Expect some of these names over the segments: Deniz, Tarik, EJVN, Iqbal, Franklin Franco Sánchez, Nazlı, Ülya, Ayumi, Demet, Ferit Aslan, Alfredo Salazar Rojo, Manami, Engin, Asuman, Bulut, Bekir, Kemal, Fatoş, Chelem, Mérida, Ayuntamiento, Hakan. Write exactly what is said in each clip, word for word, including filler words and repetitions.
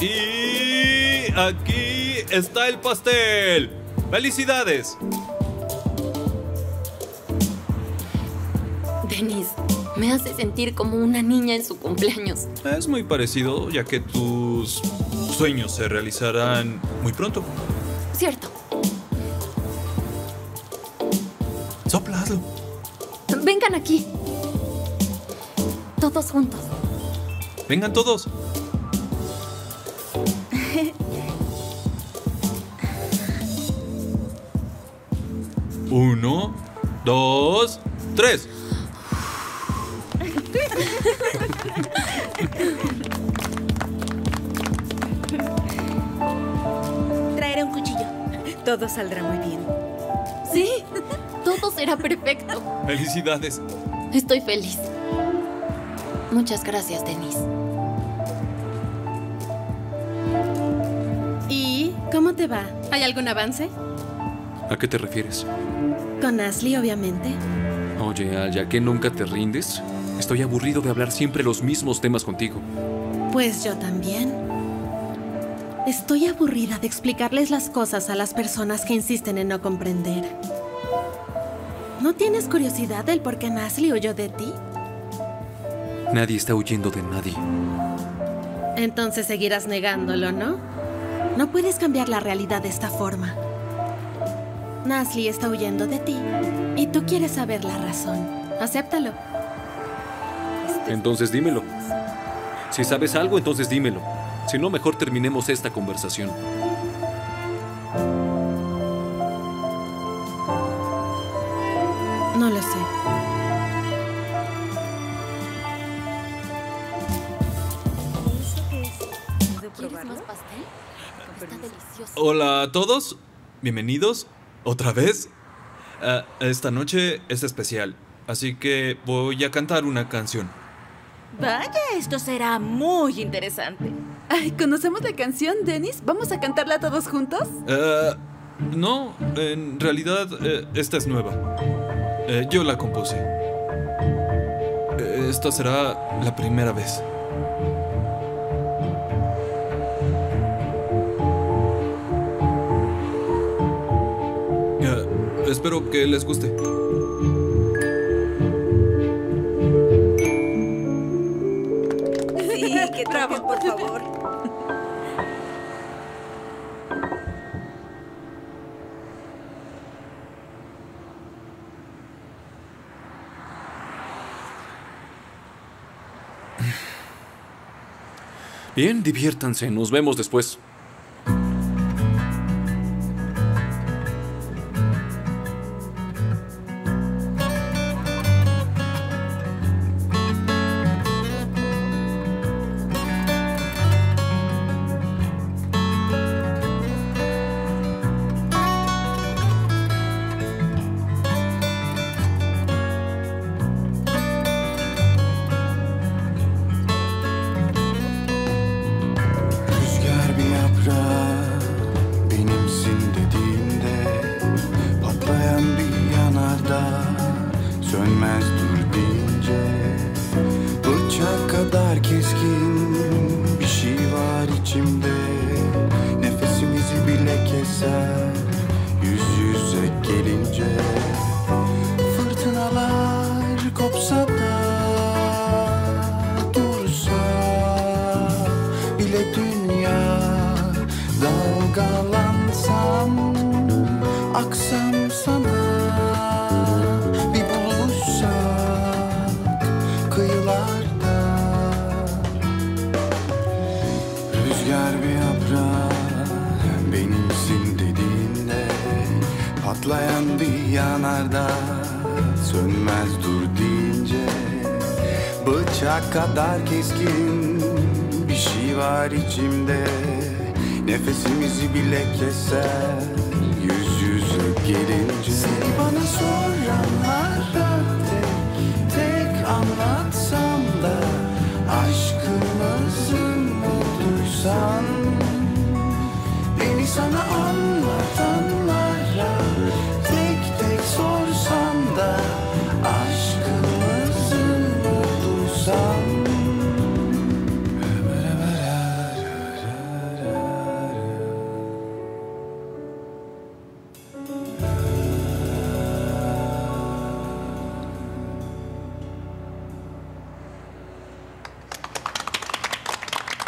Y aquí está el pastel. ¡Felicidades! Deniz, me hace sentir como una niña en su cumpleaños. Es muy parecido, ya que tus sueños se realizarán muy pronto. Cierto. Sopla, hazlo. Vengan aquí. Todos juntos. Vengan todos. Uno, dos, tres. Traeré un cuchillo. Todo saldrá muy bien. Sí, todo será perfecto. Felicidades. Estoy feliz. Muchas gracias, Deniz. ¿Y cómo te va? ¿Hay algún avance? ¿A qué te refieres? Con Nazlı, obviamente. Oye, Al, ¿ya que nunca te rindes? Estoy aburrido de hablar siempre los mismos temas contigo. Pues yo también. Estoy aburrida de explicarles las cosas a las personas que insisten en no comprender. ¿No tienes curiosidad del por qué Nazlı huyó de ti? Nadie está huyendo de nadie. Entonces seguirás negándolo, ¿no? No puedes cambiar la realidad de esta forma. Nazlı está huyendo de ti y tú quieres saber la razón. Acéptalo. Entonces dímelo. Si sabes algo, entonces dímelo. Si no, mejor terminemos esta conversación. No lo sé. ¿Quieres más pastel? Está delicioso. Hola a todos. Bienvenidos otra vez. Uh, esta noche es especial, así que voy a cantar una canción. Vaya, esto será muy interesante. Ay, ¿conocemos la canción, Deniz? ¿Vamos a cantarla todos juntos? Uh, no, en realidad uh, esta es nueva. Uh, yo la compuse. Uh, esta será la primera vez. Uh, espero que les guste. Por favor. Bien, diviértanse. Nos vemos después.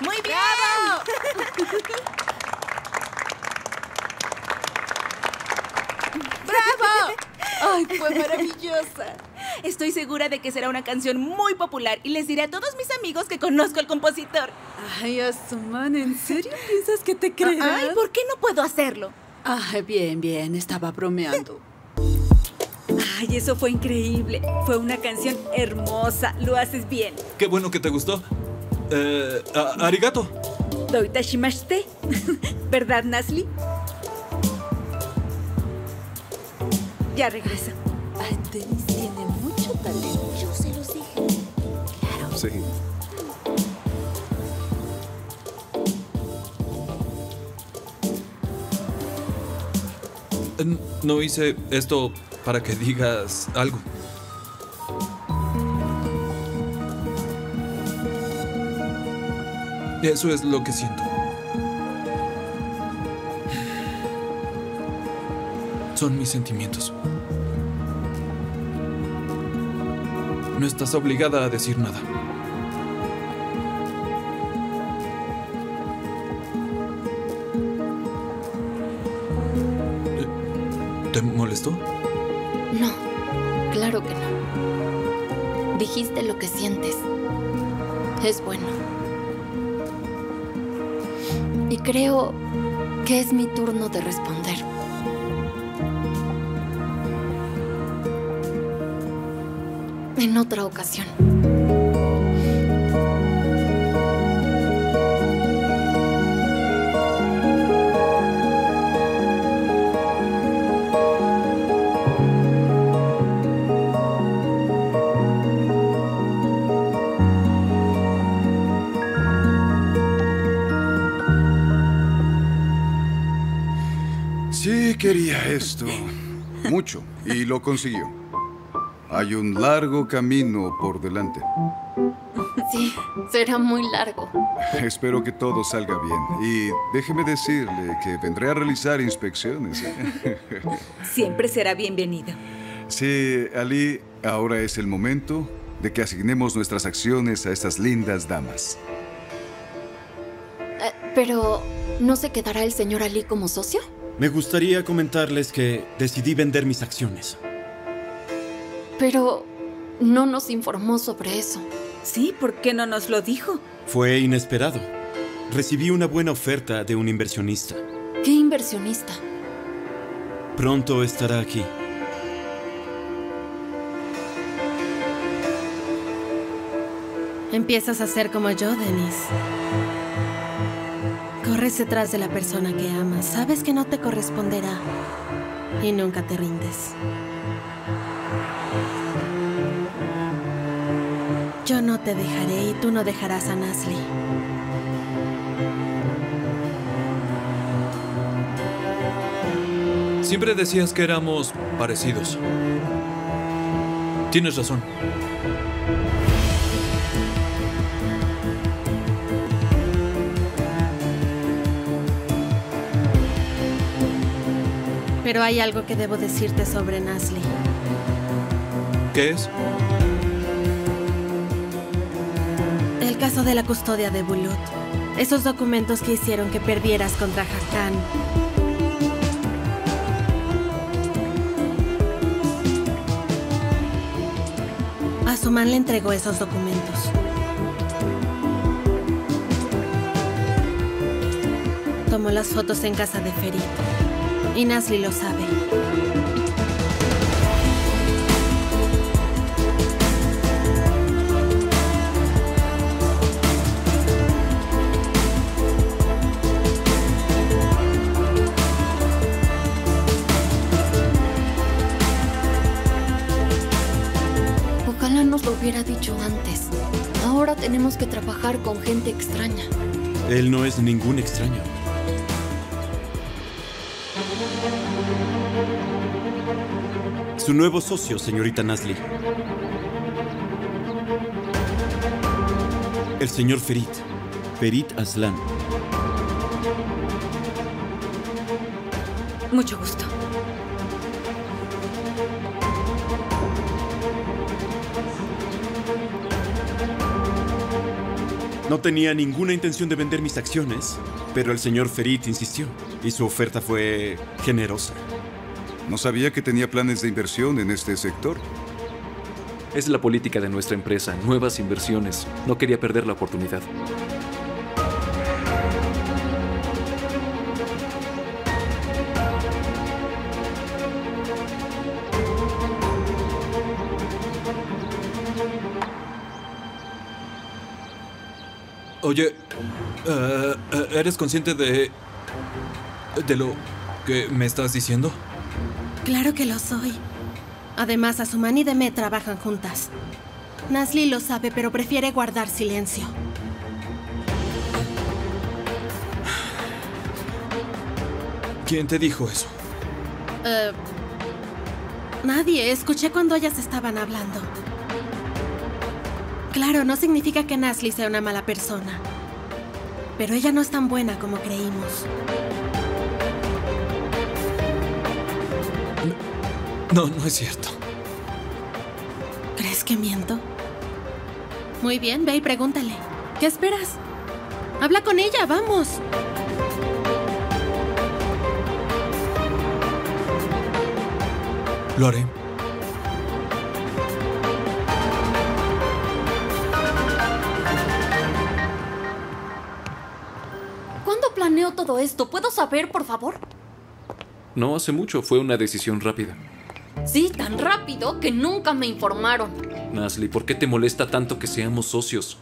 Muy bien. Bravo. Bravo. Ay, fue maravillosa. Estoy segura de que será una canción muy popular y les diré a todos mis amigos que conozco al compositor. Ay, Asuman, ¿en serio piensas que te creerás? Ay, ¿por qué no puedo hacerlo? Ay, bien, bien, estaba bromeando. Ay, eso fue increíble. Fue una canción hermosa. Lo haces bien. Qué bueno que te gustó. Eh, a, arigato. Doitashimashite. ¿Verdad, Nazlı? Ya regresa. Ay, Deniz tiene mucho talento. Yo se los dije. Claro. Sí. No hice esto para que digas algo. Eso es lo que siento. Son mis sentimientos. No estás obligada a decir nada. ¿Te molestó? No, claro que no. Dijiste lo que sientes. Es bueno. Y creo que es mi turno de responder. En otra ocasión. Quería esto mucho y lo consiguió. Hay un largo camino por delante. Sí, será muy largo. Espero que todo salga bien. Y déjeme decirle que vendré a realizar inspecciones. Siempre será bienvenido. Sí, Ali, ahora es el momento de que asignemos nuestras acciones a estas lindas damas. Eh, pero, ¿no se quedará el señor Ali como socio? Me gustaría comentarles que decidí vender mis acciones. Pero no nos informó sobre eso. Sí, ¿por qué no nos lo dijo? Fue inesperado. Recibí una buena oferta de un inversionista. ¿Qué inversionista? Pronto estará aquí. Empiezas a ser como yo, Deniz. Corres detrás de la persona que amas. Sabes que no te corresponderá y nunca te rindes. Yo no te dejaré y tú no dejarás a Nazlı. Siempre decías que éramos parecidos. Tienes razón. Pero hay algo que debo decirte sobre Nazlı. ¿Qué es? El caso de la custodia de Bulut. Esos documentos que hicieron que perdieras contra Hakan. Asuman le entregó esos documentos. Tomó las fotos en casa de Ferit. Y Nazlı lo sabe. Ojalá nos lo hubiera dicho antes. Ahora tenemos que trabajar con gente extraña. Él no es ningún extraño. Su nuevo socio, señorita Nazlı. El señor Ferit. Ferit Aslan. Mucho gusto. No tenía ninguna intención de vender mis acciones, pero el señor Ferit insistió y su oferta fue generosa. No sabía que tenía planes de inversión en este sector. Es la política de nuestra empresa, nuevas inversiones. No quería perder la oportunidad. Oye, uh, ¿eres consciente de, de lo que me estás diciendo? Claro que lo soy. Además, Asuman y Demet trabajan juntas. Nazlı lo sabe, pero prefiere guardar silencio. ¿Quién te dijo eso? Uh, nadie. Escuché cuando ellas estaban hablando. Claro, no significa que Nazlı sea una mala persona. Pero ella no es tan buena como creímos. No, no es cierto. ¿Crees que miento? Muy bien, ve y pregúntale. ¿Qué esperas? Habla con ella, vamos. Lo haré. Todo esto. ¿Puedo saber, por favor? No hace mucho. Fue una decisión rápida. Sí, tan rápido que nunca me informaron. Nazlı, ¿por qué te molesta tanto que seamos socios?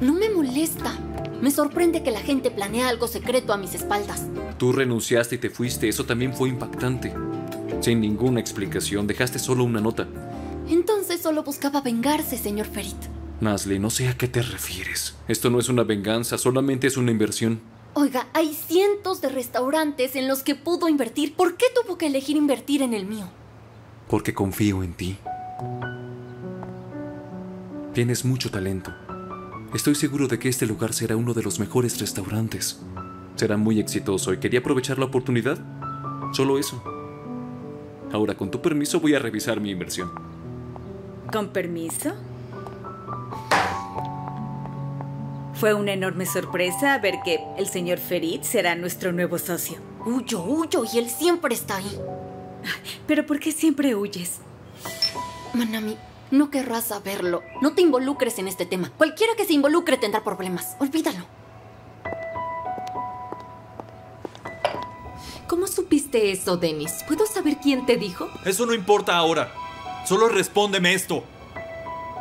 No me molesta. Me sorprende que la gente planea algo secreto a mis espaldas. Tú renunciaste y te fuiste. Eso también fue impactante. Sin ninguna explicación. Dejaste solo una nota. Entonces solo buscaba vengarse, señor Ferit. Nazlı, no sé a qué te refieres. Esto no es una venganza. Solamente es una inversión. Oiga, hay cientos de restaurantes en los que pudo invertir. ¿Por qué tuvo que elegir invertir en el mío? Porque confío en ti. Tienes mucho talento. Estoy seguro de que este lugar será uno de los mejores restaurantes. Será muy exitoso y quería aprovechar la oportunidad. Solo eso. Ahora, con tu permiso, voy a revisar mi inversión. ¿Con permiso? Fue una enorme sorpresa ver que el señor Ferit será nuestro nuevo socio. Huyo, huyo, y él siempre está ahí. ¿Pero por qué siempre huyes? Manami, no querrás saberlo. No te involucres en este tema. Cualquiera que se involucre tendrá problemas. Olvídalo. ¿Cómo supiste eso, Deniz? ¿Puedo saber quién te dijo? Eso no importa ahora. Solo respóndeme esto.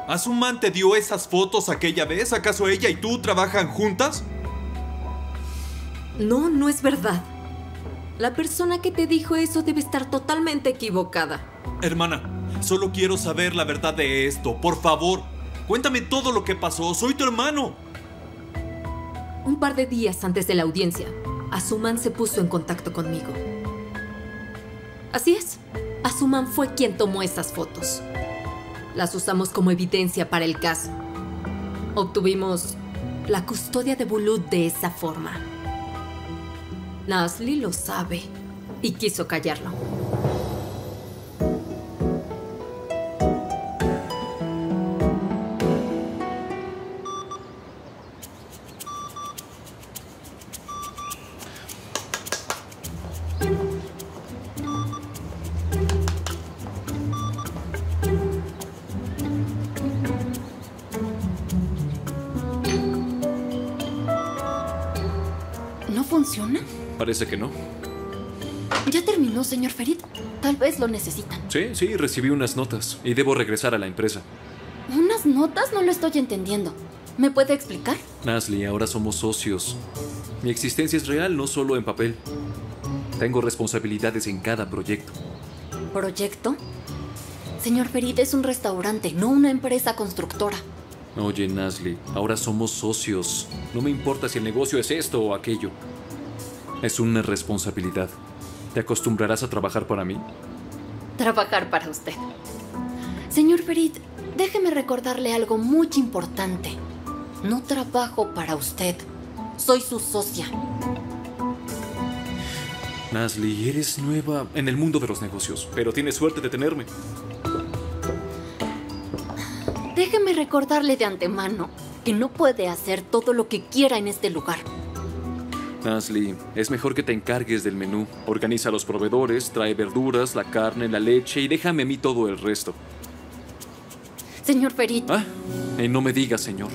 ¿Asuman te dio esas fotos aquella vez? ¿Acaso ella y tú trabajan juntas? No, no es verdad. La persona que te dijo eso debe estar totalmente equivocada. Hermana, solo quiero saber la verdad de esto. Por favor, cuéntame todo lo que pasó. Soy tu hermano. Un par de días antes de la audiencia, Asuman se puso en contacto conmigo. Así es. Asuman fue quien tomó esas fotos. Las usamos como evidencia para el caso. Obtuvimos la custodia de Bulut de esa forma. Nazlı lo sabe y quiso callarlo. Parece que no. ¿Ya terminó, señor Ferit? Tal vez lo necesitan. Sí, sí, recibí unas notas y debo regresar a la empresa. ¿Unas notas? No lo estoy entendiendo. ¿Me puede explicar? Nazlı, ahora somos socios. Mi existencia es real, no solo en papel. Tengo responsabilidades en cada proyecto. ¿Proyecto? Señor Ferit, es un restaurante, no una empresa constructora. Oye, Nazlı, ahora somos socios. No me importa si el negocio es esto o aquello. Es una responsabilidad. ¿Te acostumbrarás a trabajar para mí? Trabajar para usted. Señor Ferit, déjeme recordarle algo muy importante. No trabajo para usted. Soy su socia. Nazlı, eres nueva en el mundo de los negocios, pero tienes suerte de tenerme. Déjeme recordarle de antemano que no puede hacer todo lo que quiera en este lugar. Nazlı, es mejor que te encargues del menú. Organiza a los proveedores, trae verduras, la carne, la leche y déjame a mí todo el resto. Señor Ferit. Ah, eh, no me digas, señor.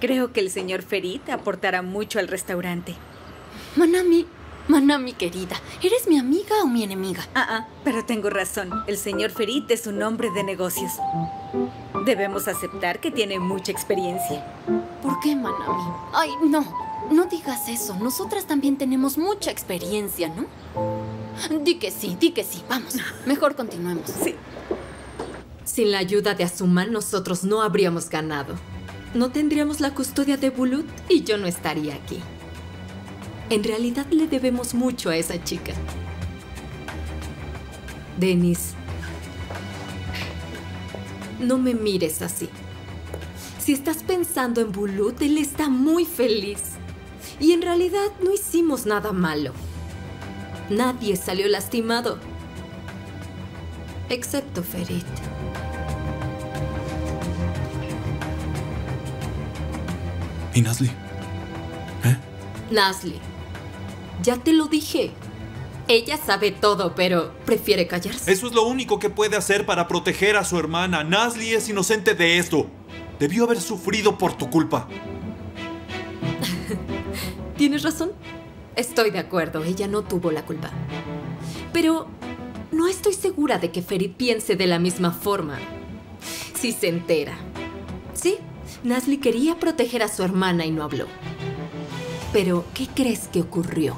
Creo que el señor Ferit aportará mucho al restaurante. Manami, Manami querida, ¿eres mi amiga o mi enemiga? Ah, ah, pero tengo razón. El señor Ferit es un hombre de negocios. Debemos aceptar que tiene mucha experiencia. ¿Por qué, Manami? Ay, no, no digas eso. Nosotras también tenemos mucha experiencia, ¿no? Di que sí, di que sí. Vamos, mejor continuemos. Sí. Sin la ayuda de Asuman, nosotros no habríamos ganado. No tendríamos la custodia de Bulut y yo no estaría aquí. En realidad le debemos mucho a esa chica. Deniz, no me mires así. Si estás pensando en Bulut, él está muy feliz. Y en realidad no hicimos nada malo. Nadie salió lastimado. Excepto Ferit. ¿Y Nazlı? ¿Eh? Nazlı, ya te lo dije. Ella sabe todo, pero prefiere callarse. Eso es lo único que puede hacer para proteger a su hermana. Nazlı es inocente de esto. Debió haber sufrido por tu culpa. Tienes razón. Estoy de acuerdo, ella no tuvo la culpa. Pero no estoy segura de que Ferit piense de la misma forma. Si se entera. Sí. Nazlı quería proteger a su hermana y no habló. Pero, ¿qué crees que ocurrió?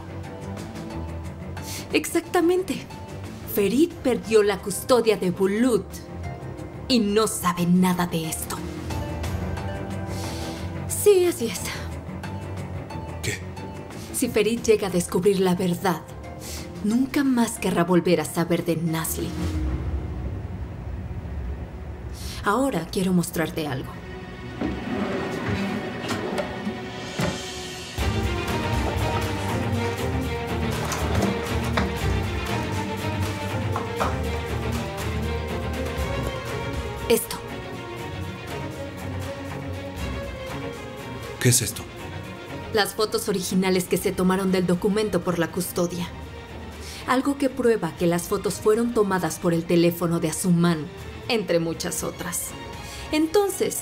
Exactamente. Ferit perdió la custodia de Bulut y no sabe nada de esto. Sí, así es. ¿Qué? Si Ferit llega a descubrir la verdad, nunca más querrá volver a saber de Nazlı. Ahora quiero mostrarte algo. Esto. ¿Qué es esto? Las fotos originales que se tomaron del documento por la custodia. Algo que prueba que las fotos fueron tomadas por el teléfono de Asuman, entre muchas otras. Entonces,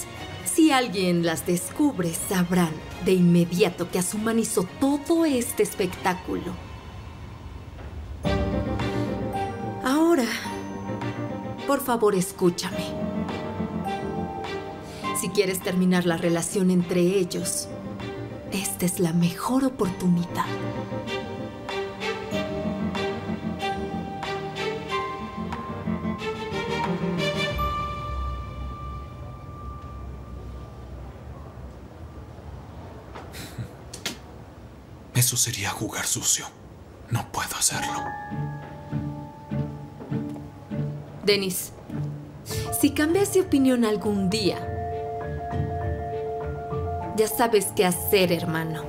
si alguien las descubre, sabrán de inmediato que Asuman hizo todo este espectáculo. Ahora, por favor, escúchame. Si quieres terminar la relación entre ellos, esta es la mejor oportunidad. Eso sería jugar sucio. No puedo hacerlo. Deniz, si cambias de opinión algún día, ya sabes qué hacer, hermano.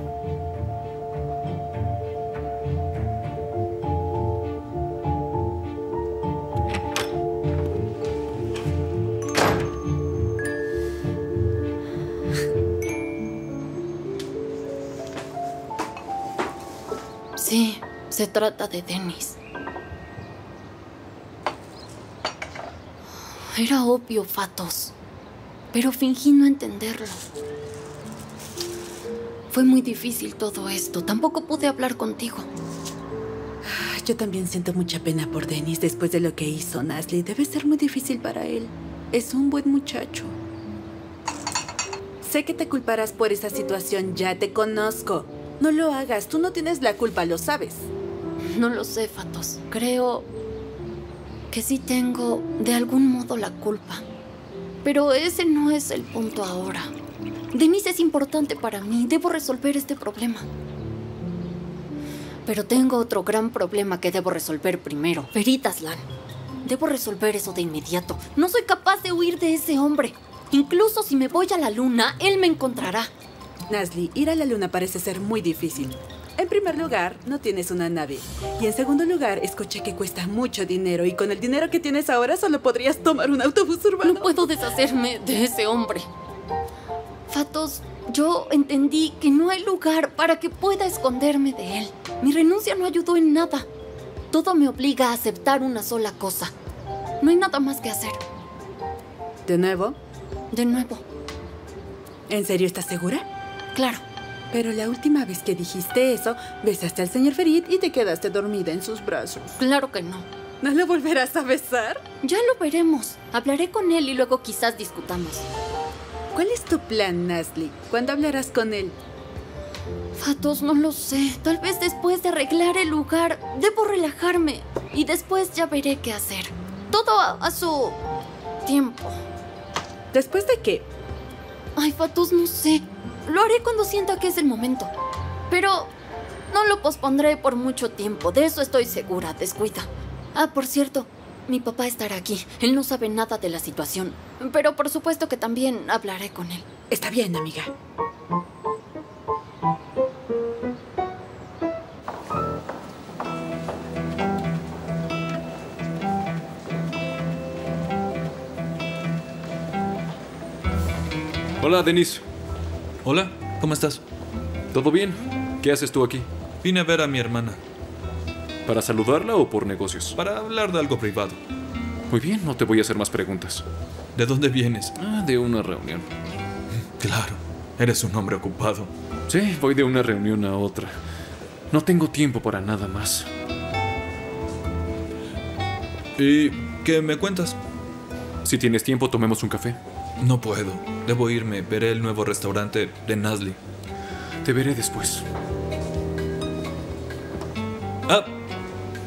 Sí, se trata de Deniz. Era obvio, Fatoş, pero fingí no entenderlo. Fue muy difícil todo esto. Tampoco pude hablar contigo. Yo también siento mucha pena por Deniz después de lo que hizo Nazlı. Debe ser muy difícil para él. Es un buen muchacho. Sé que te culparás por esa situación. Ya te conozco. No lo hagas. Tú no tienes la culpa, lo sabes. No lo sé, Fatoş. Creo que sí tengo de algún modo la culpa. Pero ese no es el punto ahora. Deniz es importante para mí. Debo resolver este problema. Pero tengo otro gran problema que debo resolver primero. Ferit Aslan. Debo resolver eso de inmediato. No soy capaz de huir de ese hombre. Incluso si me voy a la luna, él me encontrará. Nazlı, ir a la luna parece ser muy difícil. En primer lugar, no tienes una nave. Y en segundo lugar, escuché que cuesta mucho dinero y con el dinero que tienes ahora solo podrías tomar un autobús urbano. No puedo deshacerme de ese hombre. Fatoş, yo entendí que no hay lugar para que pueda esconderme de él. Mi renuncia no ayudó en nada. Todo me obliga a aceptar una sola cosa. No hay nada más que hacer. ¿De nuevo? De nuevo. ¿En serio estás segura? Claro. Pero la última vez que dijiste eso, besaste al señor Ferit y te quedaste dormida en sus brazos. Claro que no. ¿No lo volverás a besar? Ya lo veremos. Hablaré con él y luego quizás discutamos. ¿Cuál es tu plan, Nazlı? ¿Cuándo hablarás con él? Fatoş, no lo sé. Tal vez después de arreglar el lugar, debo relajarme. Y después ya veré qué hacer. Todo a, a su tiempo. ¿Después de qué? Ay, Fatoş, no sé. Lo haré cuando sienta que es el momento. Pero no lo pospondré por mucho tiempo. De eso estoy segura. Descuida. Ah, por cierto, mi papá estará aquí. Él no sabe nada de la situación. Pero por supuesto que también hablaré con él. Está bien, amiga. Hola, Deniz. Hola, ¿cómo estás? ¿Todo bien? ¿Qué haces tú aquí? Vine a ver a mi hermana. ¿Para saludarla o por negocios? Para hablar de algo privado. Muy bien, no te voy a hacer más preguntas. ¿De dónde vienes? Ah, de una reunión. Claro, eres un hombre ocupado. Sí, voy de una reunión a otra. No tengo tiempo para nada más. ¿Y qué me cuentas? Si tienes tiempo, tomemos un café. No puedo. Debo irme. Veré el nuevo restaurante de Nazlı. Te veré después. Ah,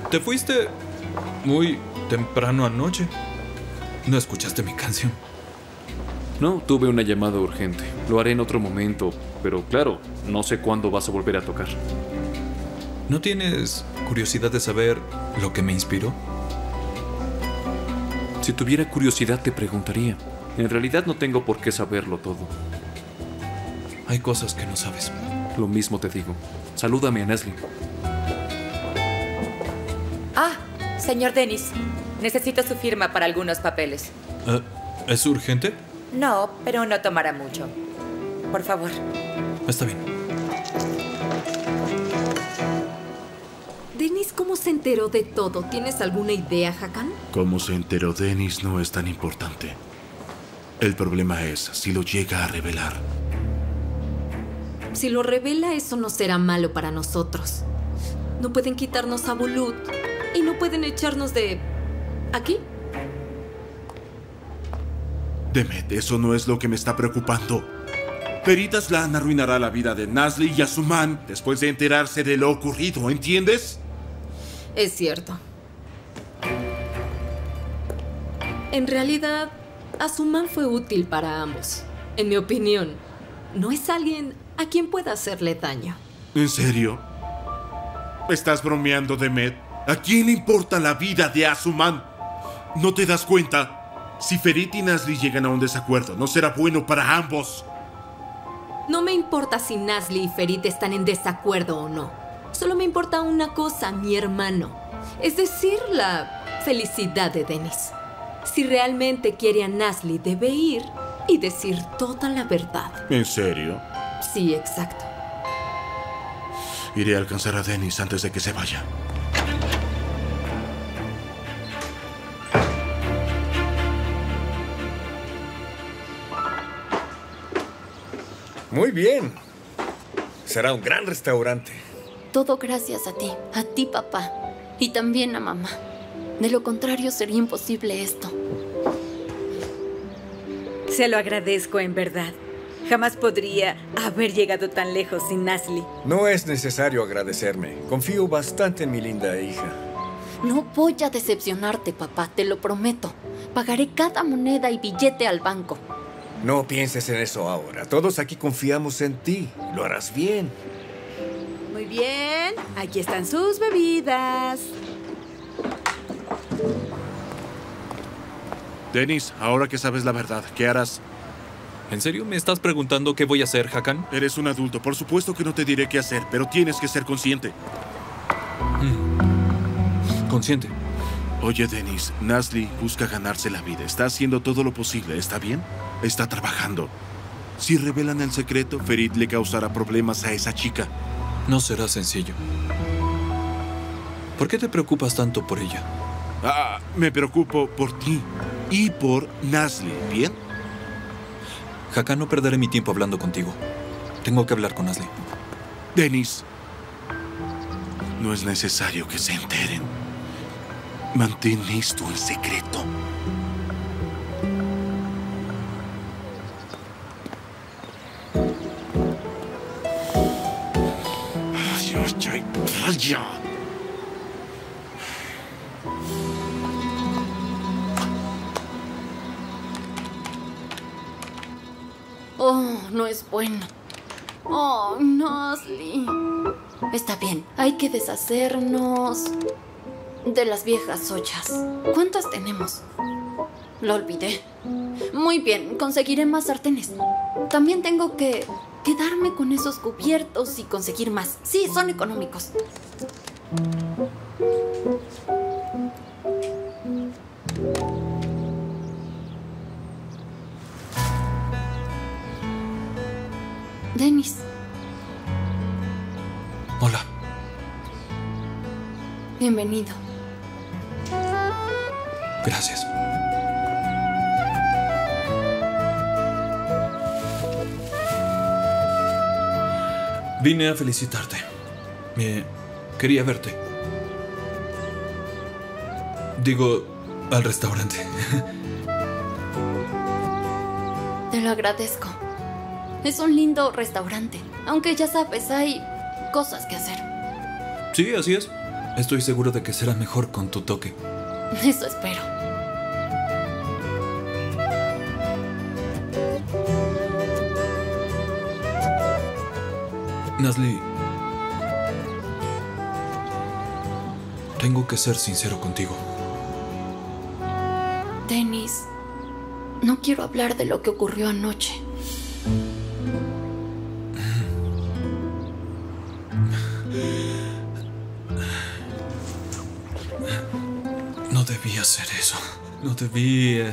te fuiste muy temprano anoche. ¿No escuchaste mi canción? No, tuve una llamada urgente. Lo haré en otro momento, pero claro, no sé cuándo vas a volver a tocar. ¿No tienes curiosidad de saber lo que me inspiró? Si tuviera curiosidad, te preguntaría. En realidad no tengo por qué saberlo todo. Hay cosas que no sabes. Lo mismo te digo. Salúdame a Nazlı. Ah, señor Deniz. Necesito su firma para algunos papeles. Uh, ¿Es urgente? No, pero no tomará mucho. Por favor. Está bien. Deniz, ¿cómo se enteró de todo? ¿Tienes alguna idea, Hakan? Cómo se enteró Deniz no es tan importante. El problema es si lo llega a revelar. Si lo revela, eso no será malo para nosotros. No pueden quitarnos a Bulut y no pueden echarnos de... ¿aquí? Demet, eso no es lo que me está preocupando. Ferit Aslan arruinará la vida de Nazlı y Asuman después de enterarse de lo ocurrido, ¿entiendes? Es cierto. En realidad... Asuman fue útil para ambos. En mi opinión, no es alguien a quien pueda hacerle daño. ¿En serio? ¿Estás bromeando, Demet? ¿A quién le importa la vida de Asuman? ¿No te das cuenta? Si Ferit y Nazlı llegan a un desacuerdo, no será bueno para ambos. No me importa si Nazlı y Ferit están en desacuerdo o no. Solo me importa una cosa, mi hermano. Es decir, la felicidad de Deniz. Si realmente quiere a Nazlı, debe ir y decir toda la verdad. ¿En serio? Sí, exacto. Iré a alcanzar a Deniz antes de que se vaya. Muy bien. Será un gran restaurante. Todo gracias a ti, a ti, papá, y también a mamá. De lo contrario, sería imposible esto. Se lo agradezco, en verdad. Jamás podría haber llegado tan lejos sin Nazlı. No es necesario agradecerme. Confío bastante en mi linda hija. No voy a decepcionarte, papá. Te lo prometo. Pagaré cada moneda y billete al banco. No pienses en eso ahora. Todos aquí confiamos en ti. Lo harás bien. Muy bien. Aquí están sus bebidas. Deniz, ahora que sabes la verdad, ¿qué harás? ¿En serio me estás preguntando qué voy a hacer, Hakan? Eres un adulto. Por supuesto que no te diré qué hacer, pero tienes que ser consciente. Mm. Consciente. Oye, Deniz, Nazlı busca ganarse la vida. Está haciendo todo lo posible, ¿está bien? Está trabajando. Si revelan el secreto, Ferit le causará problemas a esa chica. No será sencillo. ¿Por qué te preocupas tanto por ella? Ah, me preocupo por ti y por Nazlı, ¿bien? Hakan, no perderé mi tiempo hablando contigo. Tengo que hablar con Nazlı. Deniz, no es necesario que se enteren. Mantén esto en secreto. Ay, ay, vaya. Oh, no es bueno. Oh, Nazlı. Está bien, hay que deshacernos de las viejas ollas. ¿Cuántas tenemos? Lo olvidé. Muy bien, conseguiré más sartenes. También tengo que quedarme con esos cubiertos y conseguir más. Sí, son económicos. Deniz. Hola. Bienvenido. Gracias. Vine a felicitarte. Eh, quería verte. Digo, al restaurante. Te lo agradezco. Es un lindo restaurante, aunque ya sabes, hay cosas que hacer. Sí, así es. Estoy seguro de que será mejor con tu toque. Eso espero. Nazlı, tengo que ser sincero contigo. Deniz, no quiero hablar de lo que ocurrió anoche. Hacer eso. No te vi. Eh.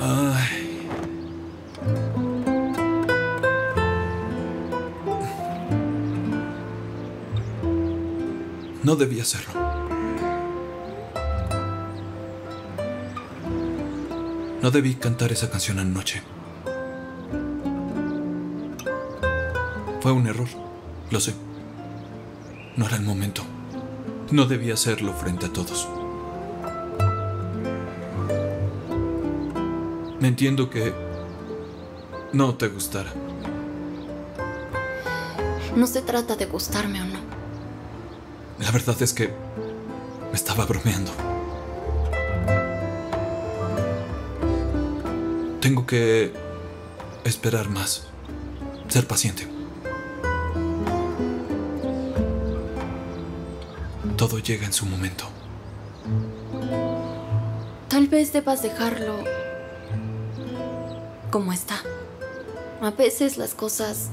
Ay. No debía hacerlo. No debí cantar esa canción anoche. Fue un error. Lo sé. No era el momento. No debía hacerlo frente a todos. Entiendo que no te gustara. No se trata de gustarme o no. La verdad es que me estaba bromeando. Tengo que esperar más. Ser paciente. Todo llega en su momento. Tal vez debas dejarlo como está. A veces las cosas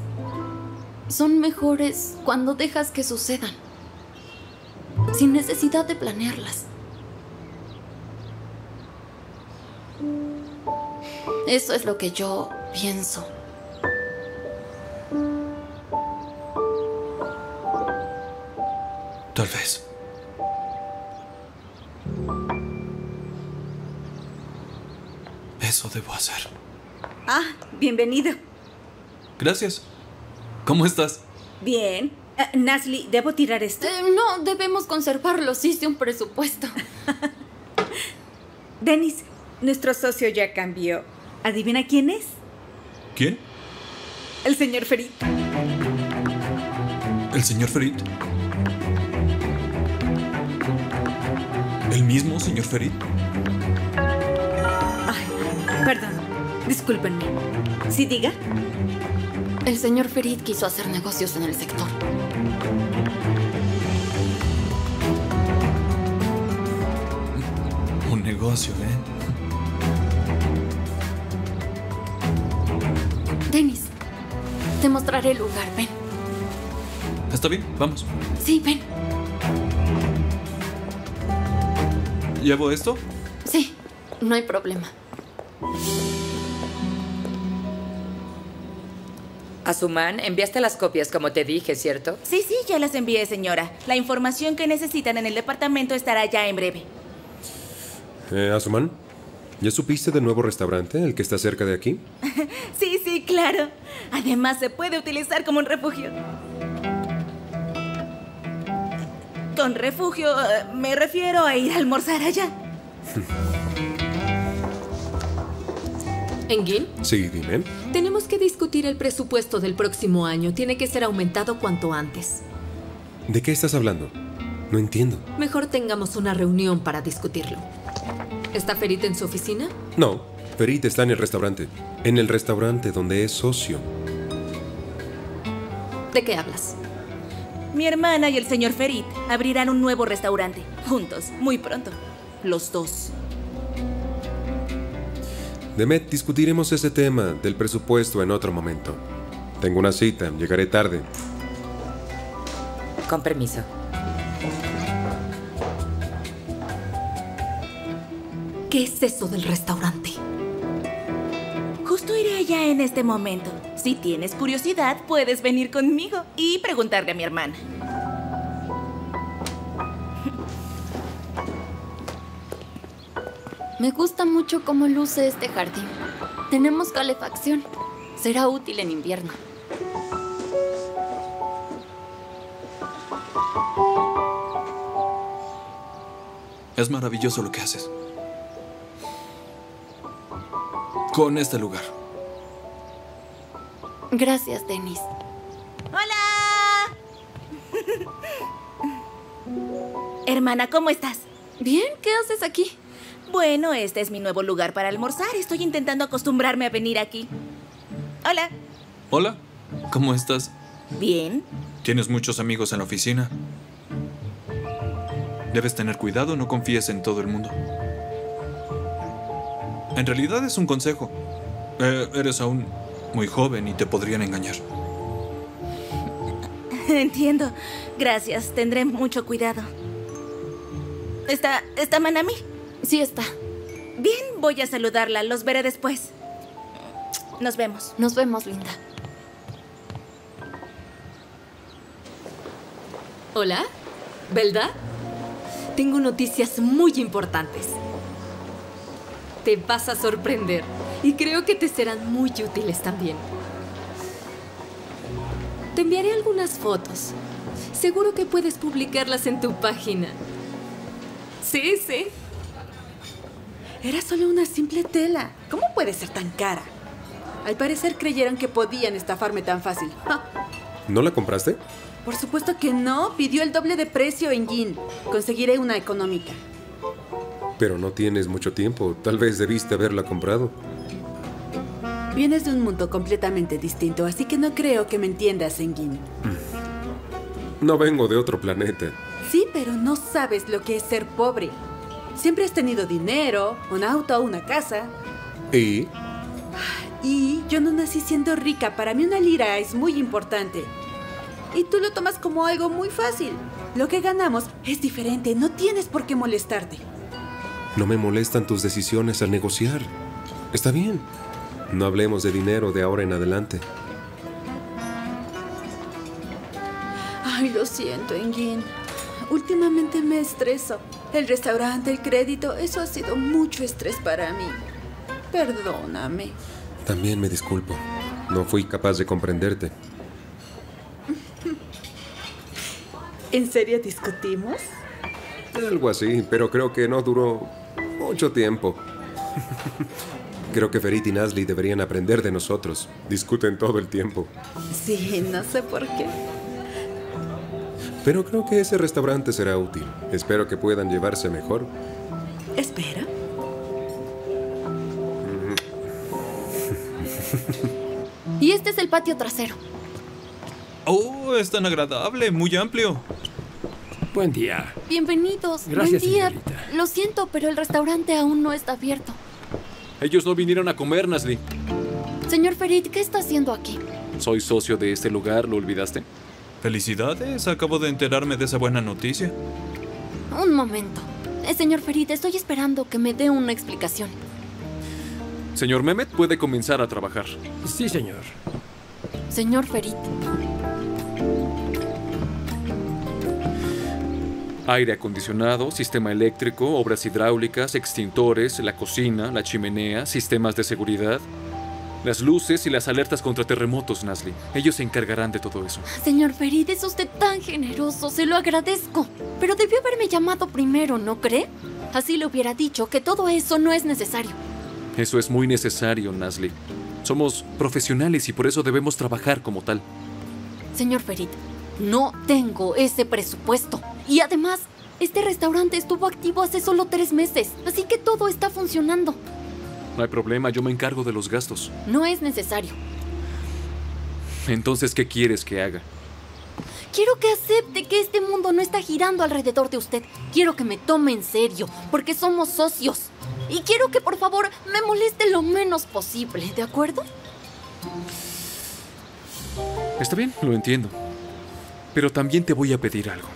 son mejores cuando dejas que sucedan, sin necesidad de planearlas. Eso es lo que yo pienso. Tal vez. Eso debo hacer. Ah, bienvenido. Gracias. ¿Cómo estás? Bien. Uh, Nazlı, ¿debo tirar esto? Eh, no, debemos conservarlo. Hice un presupuesto. Deniz, nuestro socio ya cambió. ¿Adivina quién es? ¿Quién? El señor Ferit. ¿El señor Ferit? ¿El mismo señor Ferit? Perdón, discúlpenme. ¿Sí diga? El señor Ferit quiso hacer negocios en el sector. Un negocio, ¿eh? te mostraré el lugar, ven. ¿Está bien? Vamos. Sí, ven. ¿Llevo esto? Sí, no hay problema. Asuman, enviaste las copias como te dije, ¿cierto? Sí, sí, ya las envié, señora. La información que necesitan en el departamento estará ya en breve. Eh, Asuman, ¿ya supiste del nuevo restaurante, el que está cerca de aquí? Sí, sí, claro. Además, se puede utilizar como un refugio. Con refugio, me refiero a ir a almorzar allá. ¿Engin? Sí, dime. Tenemos que discutir el presupuesto del próximo año. Tiene que ser aumentado cuanto antes. ¿De qué estás hablando? No entiendo. Mejor tengamos una reunión para discutirlo. ¿Está Ferit en su oficina? No, Ferit está en el restaurante. En el restaurante donde es socio. ¿De qué hablas? Mi hermana y el señor Ferit abrirán un nuevo restaurante. Juntos, muy pronto. Los dos. Demet, discutiremos ese tema del presupuesto en otro momento. Tengo una cita, llegaré tarde. Con permiso. ¿Qué es eso del restaurante? Justo iré allá en este momento. Si tienes curiosidad, puedes venir conmigo y preguntarle a mi hermana. Me gusta mucho cómo luce este jardín. Tenemos calefacción. Será útil en invierno. Es maravilloso lo que haces. Con este lugar. Gracias, Deniz. ¡Hola! Hermana, ¿cómo estás? Bien, ¿qué haces aquí? Bueno, este es mi nuevo lugar para almorzar. Estoy intentando acostumbrarme a venir aquí. Hola. Hola. ¿Cómo estás? Bien. ¿Tienes muchos amigos en la oficina? Debes tener cuidado, no confíes en todo el mundo. En realidad es un consejo. Eh, eres aún muy joven y te podrían engañar. Entiendo. Gracias. Tendré mucho cuidado. ¿Está, está Manami? Sí está. Bien, voy a saludarla. Los veré después. Nos vemos. Nos vemos, linda. Hola, ¿verdad? Tengo noticias muy importantes. Te vas a sorprender y creo que te serán muy útiles también. Te enviaré algunas fotos. Seguro que puedes publicarlas en tu página. Sí, sí. Era solo una simple tela. ¿Cómo puede ser tan cara? Al parecer creyeron que podían estafarme tan fácil. ¡Ja! ¿No la compraste? Por supuesto que no. Pidió el doble de precio, Engin. Conseguiré una económica. Pero no tienes mucho tiempo. Tal vez debiste haberla comprado. Vienes de un mundo completamente distinto, así que no creo que me entiendas, Engin. No vengo de otro planeta. Sí, pero no sabes lo que es ser pobre. Siempre has tenido dinero, un auto, una casa. ¿Y? Y yo no nací siendo rica. Para mí una lira es muy importante. Y tú lo tomas como algo muy fácil. Lo que ganamos es diferente. No tienes por qué molestarte. No me molestan tus decisiones al negociar. Está bien. No hablemos de dinero de ahora en adelante. Ay, lo siento, Engin. Últimamente me estreso. El restaurante, el crédito, eso ha sido mucho estrés para mí. Perdóname. También me disculpo. No fui capaz de comprenderte. ¿En serio discutimos? Algo así, pero creo que no duró mucho tiempo. Creo que Ferit y Nazlı deberían aprender de nosotros. Discuten todo el tiempo. Sí, no sé por qué. Pero creo que ese restaurante será útil. Espero que puedan llevarse mejor. ¿Espera? Y este es el patio trasero. Oh, es tan agradable, muy amplio. Buen día. Bienvenidos. Gracias, buen día. Señorita. Lo siento, pero el restaurante aún no está abierto. Ellos no vinieron a comer, Nazlı. Señor Ferit, ¿qué está haciendo aquí? Soy socio de este lugar, ¿lo olvidaste? Felicidades, acabo de enterarme de esa buena noticia. Un momento. Eh, señor Ferit, estoy esperando que me dé una explicación. Señor Mehmet, puede comenzar a trabajar. Sí, señor. Señor Ferit. Aire acondicionado, sistema eléctrico, obras hidráulicas, extintores, la cocina, la chimenea, sistemas de seguridad, las luces y las alertas contra terremotos, Nazlı. Ellos se encargarán de todo eso. Señor Ferit, es usted tan generoso, se lo agradezco. Pero debió haberme llamado primero, ¿no cree? Así le hubiera dicho que todo eso no es necesario. Eso es muy necesario, Nazlı. Somos profesionales y por eso debemos trabajar como tal. Señor Ferit, no tengo ese presupuesto. Y además, este restaurante estuvo activo hace solo tres meses, así que todo está funcionando. No hay problema, yo me encargo de los gastos. No es necesario. Entonces, ¿qué quieres que haga? Quiero que acepte que este mundo no está girando alrededor de usted. Quiero que me tome en serio, porque somos socios. Y quiero que, por favor, me moleste lo menos posible, ¿de acuerdo? Está bien, lo entiendo. Pero también te voy a pedir algo.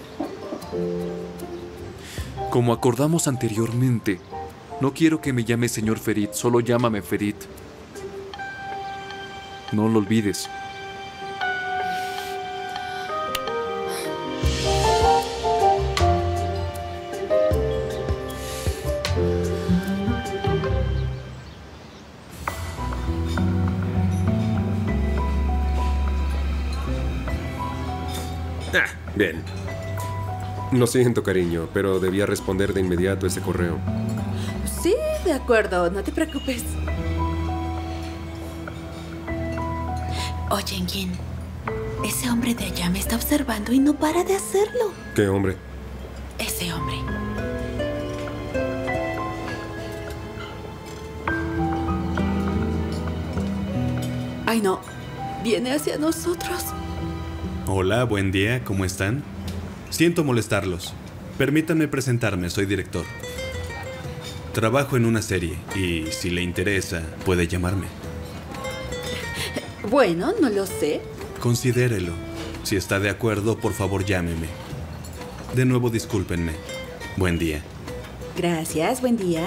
Como acordamos anteriormente, no quiero que me llames señor Ferit, solo llámame Ferit. No lo olvides. Ah, bien. Lo siento, cariño, pero debía responder de inmediato ese correo. Sí, de acuerdo, no te preocupes. Oye, Engin, ese hombre de allá me está observando y no para de hacerlo. ¿Qué hombre? Ese hombre. Ay, no. Viene hacia nosotros. Hola, buen día, ¿cómo están? Siento molestarlos. Permítanme presentarme, soy director. Trabajo en una serie y si le interesa, puede llamarme. Bueno, no lo sé. Considérelo. Si está de acuerdo, por favor, llámeme. De nuevo, discúlpenme. Buen día. Gracias, buen día.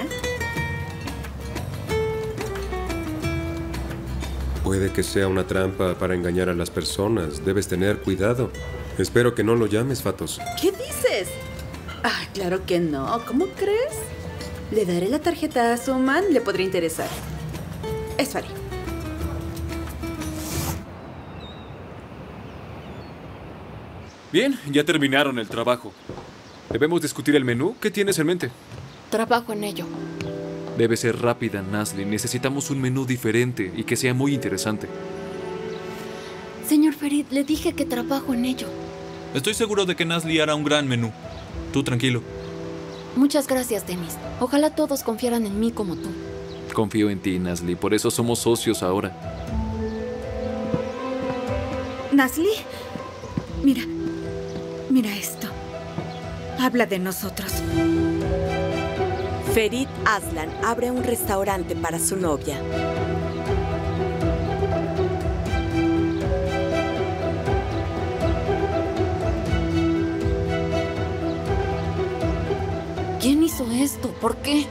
Puede que sea una trampa para engañar a las personas. Debes tener cuidado. Espero que no lo llames, Fatoş. ¿Qué dices? Ah, claro que no. ¿Cómo crees? Le daré la tarjeta a Asuman, le podría interesar. Eso haré. Bien, ya terminaron el trabajo. Debemos discutir el menú. ¿Qué tienes en mente? Trabajo en ello. Debe ser rápida, Nazlı. Necesitamos un menú diferente y que sea muy interesante. Señor Ferit, le dije que trabajo en ello. Estoy seguro de que Nazlı hará un gran menú. Tú tranquilo. Muchas gracias, Deniz. Ojalá todos confiaran en mí como tú. Confío en ti, Nazlı. Por eso somos socios ahora. Nazlı, mira. Mira esto. Habla de nosotros. Ferit Aslan abre un restaurante para su novia. ¿Quién hizo esto? ¿Por qué?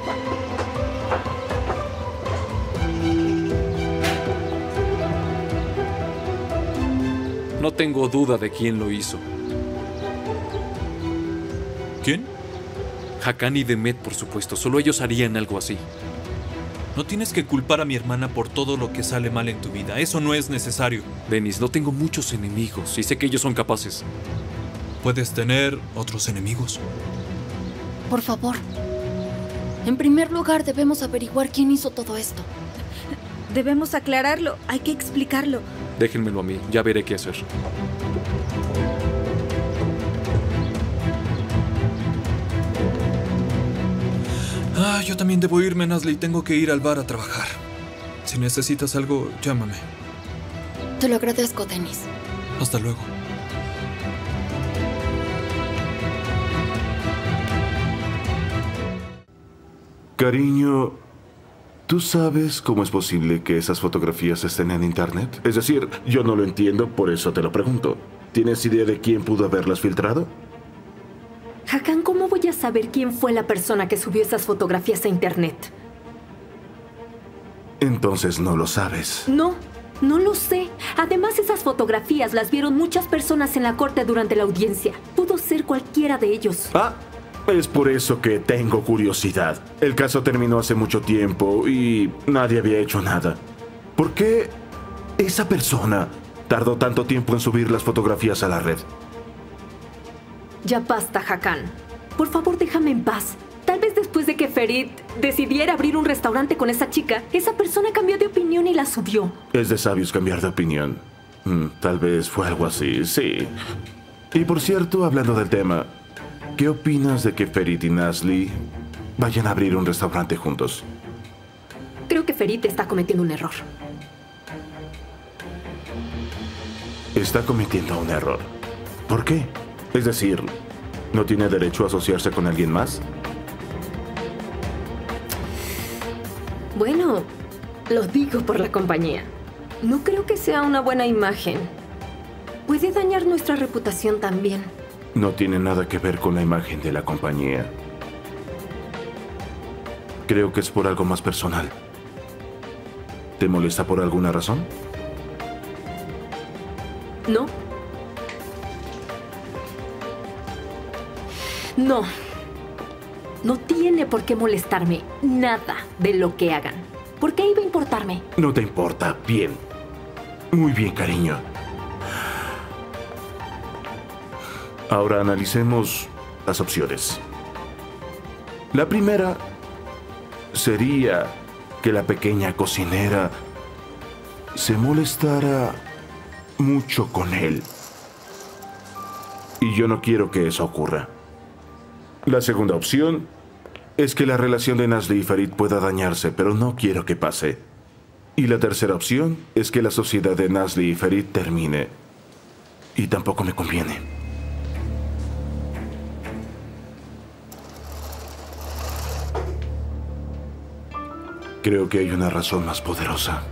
No tengo duda de quién lo hizo. ¿Quién? Hakan y Demet, por supuesto. Solo ellos harían algo así. No tienes que culpar a mi hermana por todo lo que sale mal en tu vida. Eso no es necesario. Deniz, no tengo muchos enemigos y sé que ellos son capaces. Puedes tener otros enemigos. Por favor. En primer lugar, debemos averiguar quién hizo todo esto. Debemos aclararlo. Hay que explicarlo. Déjenmelo a mí. Ya veré qué hacer. Ah, yo también debo irme, Nazlı. Tengo que ir al bar a trabajar. Si necesitas algo, llámame. Te lo agradezco, Deniz. Hasta luego. Cariño, ¿Tú sabes cómo es posible que esas fotografías estén en internet? Es decir, yo no lo entiendo, por eso te lo pregunto. ¿Tienes idea de quién pudo haberlas filtrado? Hakan, ¿cómo voy a saber quién fue la persona que subió esas fotografías a internet? Entonces no lo sabes. No, no lo sé. Además, esas fotografías las vieron muchas personas en la corte durante la audiencia. Pudo ser cualquiera de ellos. Ah, es por eso que tengo curiosidad. El caso terminó hace mucho tiempo y nadie había hecho nada. ¿Por qué esa persona tardó tanto tiempo en subir las fotografías a la red? Ya basta, Hakan. Por favor, déjame en paz. Tal vez después de que Ferit decidiera abrir un restaurante con esa chica, esa persona cambió de opinión y la subió. Es de sabios cambiar de opinión. Mm, tal vez fue algo así, sí. Y por cierto, hablando del tema, ¿qué opinas de que Ferit y Nazlı vayan a abrir un restaurante juntos? Creo que Ferit está cometiendo un error. Está cometiendo un error. ¿Por qué? Es decir, ¿no tiene derecho a asociarse con alguien más? Bueno, lo digo por la compañía. No creo que sea una buena imagen. Puede dañar nuestra reputación también. No tiene nada que ver con la imagen de la compañía. Creo que es por algo más personal. ¿Te molesta por alguna razón? No. No, no tiene por qué molestarme nada de lo que hagan. ¿Por qué iba a importarme? No te importa, bien. Muy bien, cariño. Ahora analicemos las opciones. La primera sería que la pequeña cocinera se molestara mucho con él. Y yo no quiero que eso ocurra. La segunda opción es que la relación de Nazlı y Ferit pueda dañarse, pero no quiero que pase. Y la tercera opción es que la sociedad de Nazlı y Ferit termine. Y tampoco me conviene. Creo que hay una razón más poderosa.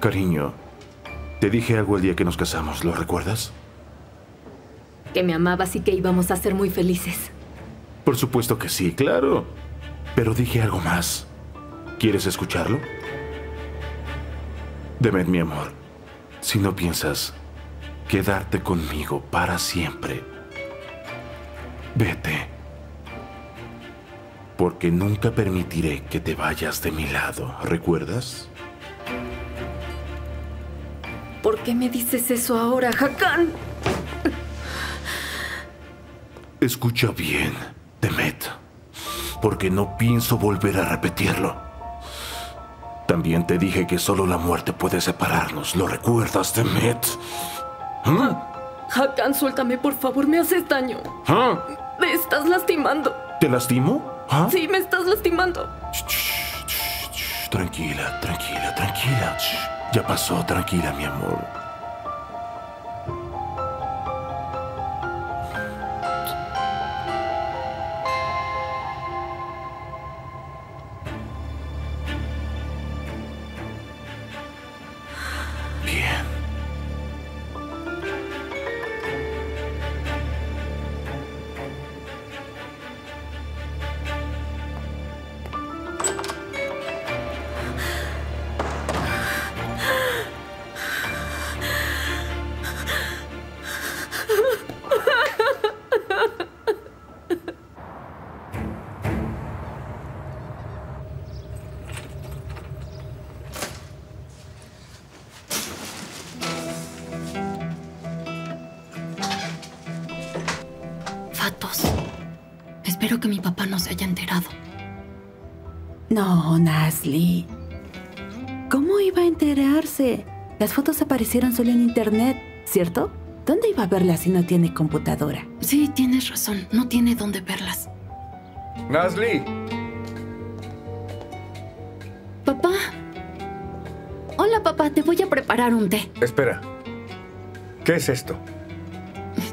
Cariño, te dije algo el día que nos casamos, ¿lo recuerdas? Que me amabas y que íbamos a ser muy felices. Por supuesto que sí, claro. Pero dije algo más. ¿Quieres escucharlo? Demet, mi amor, si no piensas quedarte conmigo para siempre, vete. Porque nunca permitiré que te vayas de mi lado, ¿recuerdas? ¿Por qué me dices eso ahora, Hakan? Escucha bien, Demet, porque no pienso volver a repetirlo. También te dije que solo la muerte puede separarnos. ¿Lo recuerdas, Demet? ¿Ah? Hakan, suéltame, por favor. Me haces daño. ¿Ah? Me estás lastimando. ¿Te lastimo? ¿Ah? Sí, me estás lastimando. Shh, shh, shh, shh. Tranquila, tranquila, tranquila. Shh. Ya pasó, tranquila, mi amor. Bien. Espero que mi papá no se haya enterado. No, Nazlı. ¿Cómo iba a enterarse? Las fotos aparecieron solo en internet, ¿cierto? ¿Dónde iba a verlas si no tiene computadora? Sí, tienes razón. No tiene dónde verlas. ¡Nazlı! Papá. Hola, papá. Te voy a preparar un té. Espera. ¿Qué es esto?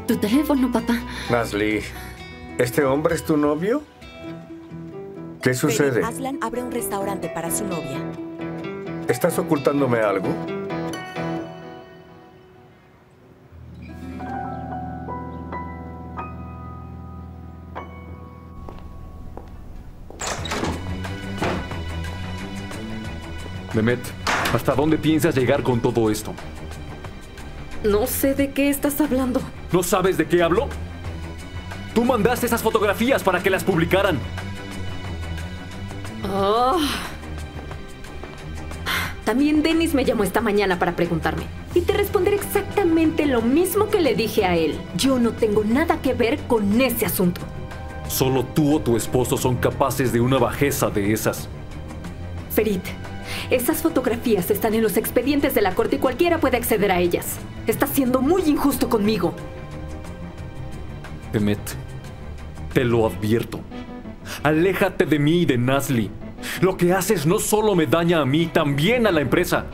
Tu teléfono, papá. Nazlı, ¿este hombre es tu novio? ¿Qué sucede? Ferit Aslan abre un restaurante para su novia. ¿Estás ocultándome algo? Demet, ¿hasta dónde piensas llegar con todo esto? No sé de qué estás hablando. ¿No sabes de qué hablo? Tú mandaste esas fotografías para que las publicaran. Oh. También Deniz me llamó esta mañana para preguntarme. Y te responderé exactamente lo mismo que le dije a él. Yo no tengo nada que ver con ese asunto. Solo tú o tu esposo son capaces de una bajeza de esas. Ferit, esas fotografías están en los expedientes de la corte y cualquiera puede acceder a ellas. Estás siendo muy injusto conmigo. Demet, te lo advierto. Aléjate de mí y de Nazlı. Lo que haces no solo me daña a mí, también a la empresa.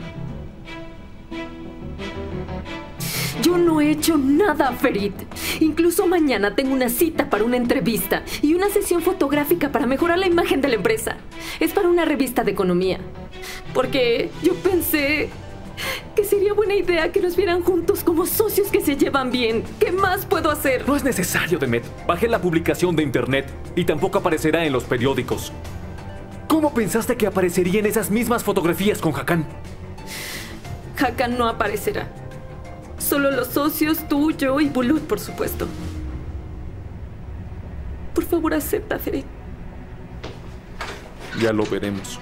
Yo no he hecho nada, Ferit. Incluso mañana tengo una cita para una entrevista y una sesión fotográfica para mejorar la imagen de la empresa. Es para una revista de economía. Porque yo pensé que sería buena idea que nos vieran juntos como socios que se llevan bien. ¿Qué más puedo hacer? No es necesario, Demet. Bajé la publicación de internet y tampoco aparecerá en los periódicos. ¿Cómo pensaste que aparecería en esas mismas fotografías con Hakan? Hakan no aparecerá. Solo los socios, tú, yo y Bulut, por supuesto. Por favor, acepta, Ferit. Ya lo veremos.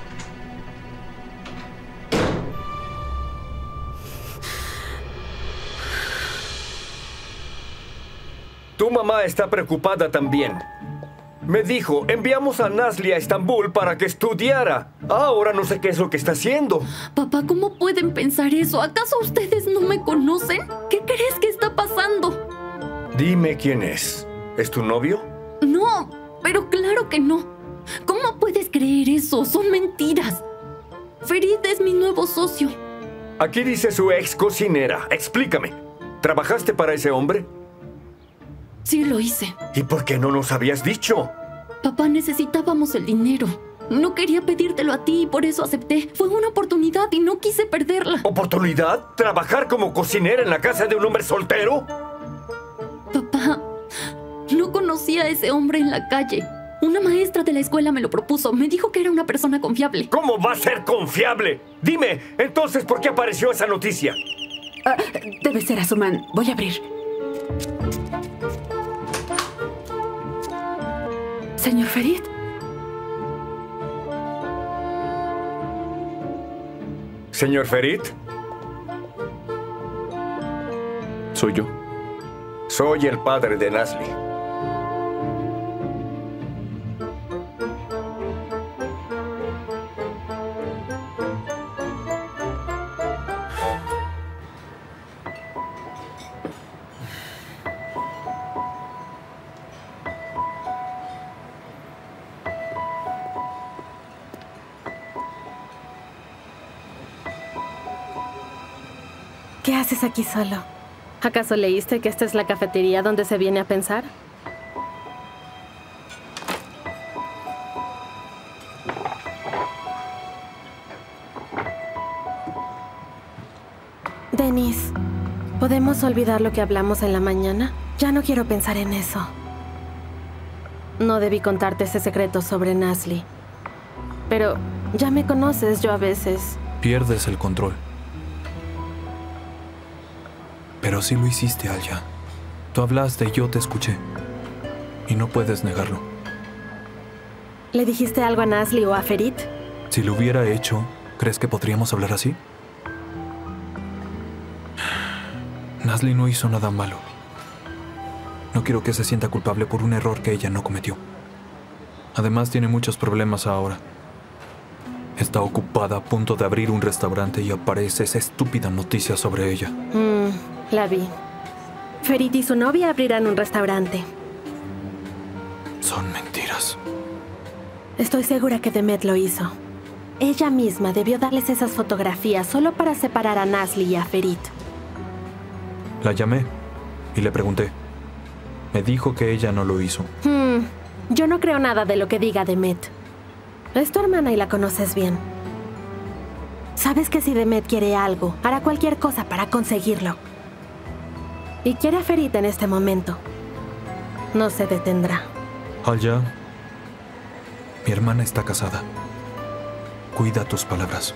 Tu mamá está preocupada también. Me dijo, enviamos a Nazlı a Estambul para que estudiara. Ahora no sé qué es lo que está haciendo. Papá, ¿cómo pueden pensar eso? ¿Acaso ustedes no me conocen? ¿Qué crees que está pasando? Dime quién es. ¿Es tu novio? No, pero claro que no. ¿Cómo puedes creer eso? Son mentiras. Ferit es mi nuevo socio. Aquí dice su ex cocinera. Explícame. ¿Trabajaste para ese hombre? Sí, lo hice. ¿Y por qué no nos habías dicho? Papá, necesitábamos el dinero. No quería pedírtelo a ti y por eso acepté. Fue una oportunidad y no quise perderla. ¿Oportunidad? ¿Trabajar como cocinera en la casa de un hombre soltero? Papá, no conocía a ese hombre en la calle. Una maestra de la escuela me lo propuso. Me dijo que era una persona confiable. ¿Cómo va a ser confiable? Dime, entonces, ¿por qué apareció esa noticia? Ah, debe ser Asuman. Voy a abrir. Señor Ferit. Señor Ferit. Soy yo. Soy el padre de Nazlı. ¿Qué haces aquí solo? ¿Acaso leíste que esta es la cafetería donde se viene a pensar? Deniz, ¿podemos olvidar lo que hablamos en la mañana? Ya no quiero pensar en eso. No debí contarte ese secreto sobre Nazlı. Pero ya me conoces, yo a veces... Pierdes el control. Pero sí lo hiciste, Alya. Tú hablaste y yo te escuché. Y no puedes negarlo. ¿Le dijiste algo a Nazlı o a Ferit? Si lo hubiera hecho, ¿crees que podríamos hablar así? Nazlı no hizo nada malo. No quiero que se sienta culpable por un error que ella no cometió. Además, tiene muchos problemas ahora. Está ocupada a punto de abrir un restaurante y aparece esa estúpida noticia sobre ella. Mm. La vi. Ferit y su novia abrirán un restaurante. Son mentiras. Estoy segura que Demet lo hizo. Ella misma debió darles esas fotografías solo para separar a Nazlı y a Ferit. La llamé y le pregunté. Me dijo que ella no lo hizo. Hmm. Yo no creo nada de lo que diga Demet. Es tu hermana y la conoces bien. Sabes que si Demet quiere algo, hará cualquier cosa para conseguirlo. Y quiere a Ferit en este momento. No se detendrá. Allá, mi hermana está casada. Cuida tus palabras.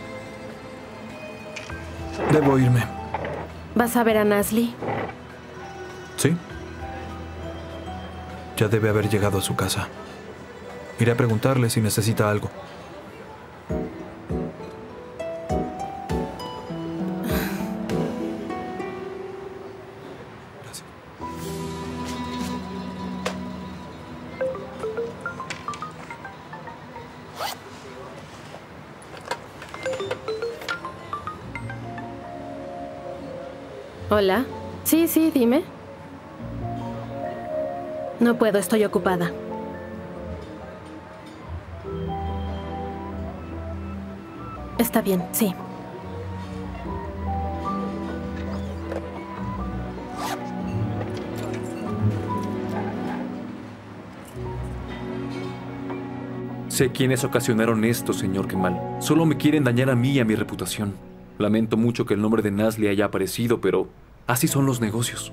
Debo irme. ¿Vas a ver a Nazlı? Sí. Ya debe haber llegado a su casa. Iré a preguntarle si necesita algo. Hola. Sí, sí, dime. No puedo, estoy ocupada. Está bien, sí. Sé quiénes ocasionaron esto, señor Kemal. Solo me quieren dañar a mí y a mi reputación. Lamento mucho que el nombre de Nazlı haya aparecido, pero... así son los negocios.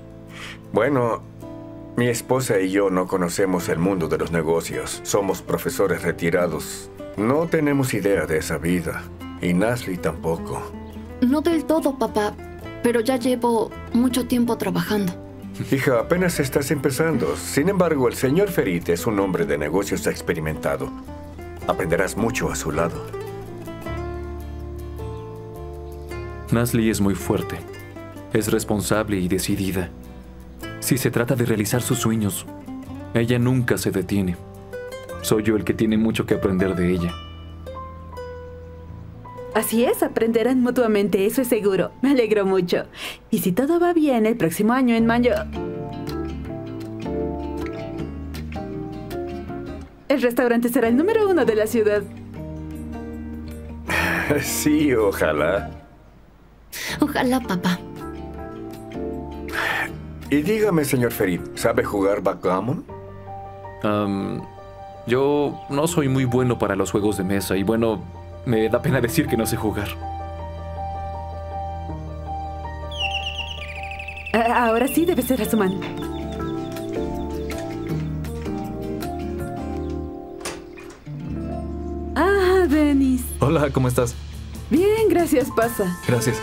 Bueno, mi esposa y yo no conocemos el mundo de los negocios. Somos profesores retirados. No tenemos idea de esa vida. Y Nazlı tampoco. No del todo, papá. Pero ya llevo mucho tiempo trabajando. Hija, apenas estás empezando. Sin embargo, el señor Ferit es un hombre de negocios experimentado. Aprenderás mucho a su lado. Nazlı es muy fuerte. Es responsable y decidida. Si se trata de realizar sus sueños, ella nunca se detiene. Soy yo el que tiene mucho que aprender de ella. Así es, aprenderán mutuamente, eso es seguro. Me alegro mucho. Y si todo va bien, el próximo año en mayo... el restaurante será el número uno de la ciudad. Sí, ojalá. Ojalá, papá. Y dígame, señor Ferit, ¿sabe jugar backgammon? Um, yo no soy muy bueno para los juegos de mesa y, bueno, me da pena decir que no sé jugar. Ahora sí debe ser Asuman. Ah, Deniz. Hola, ¿cómo estás? Bien, gracias, pasa. Gracias.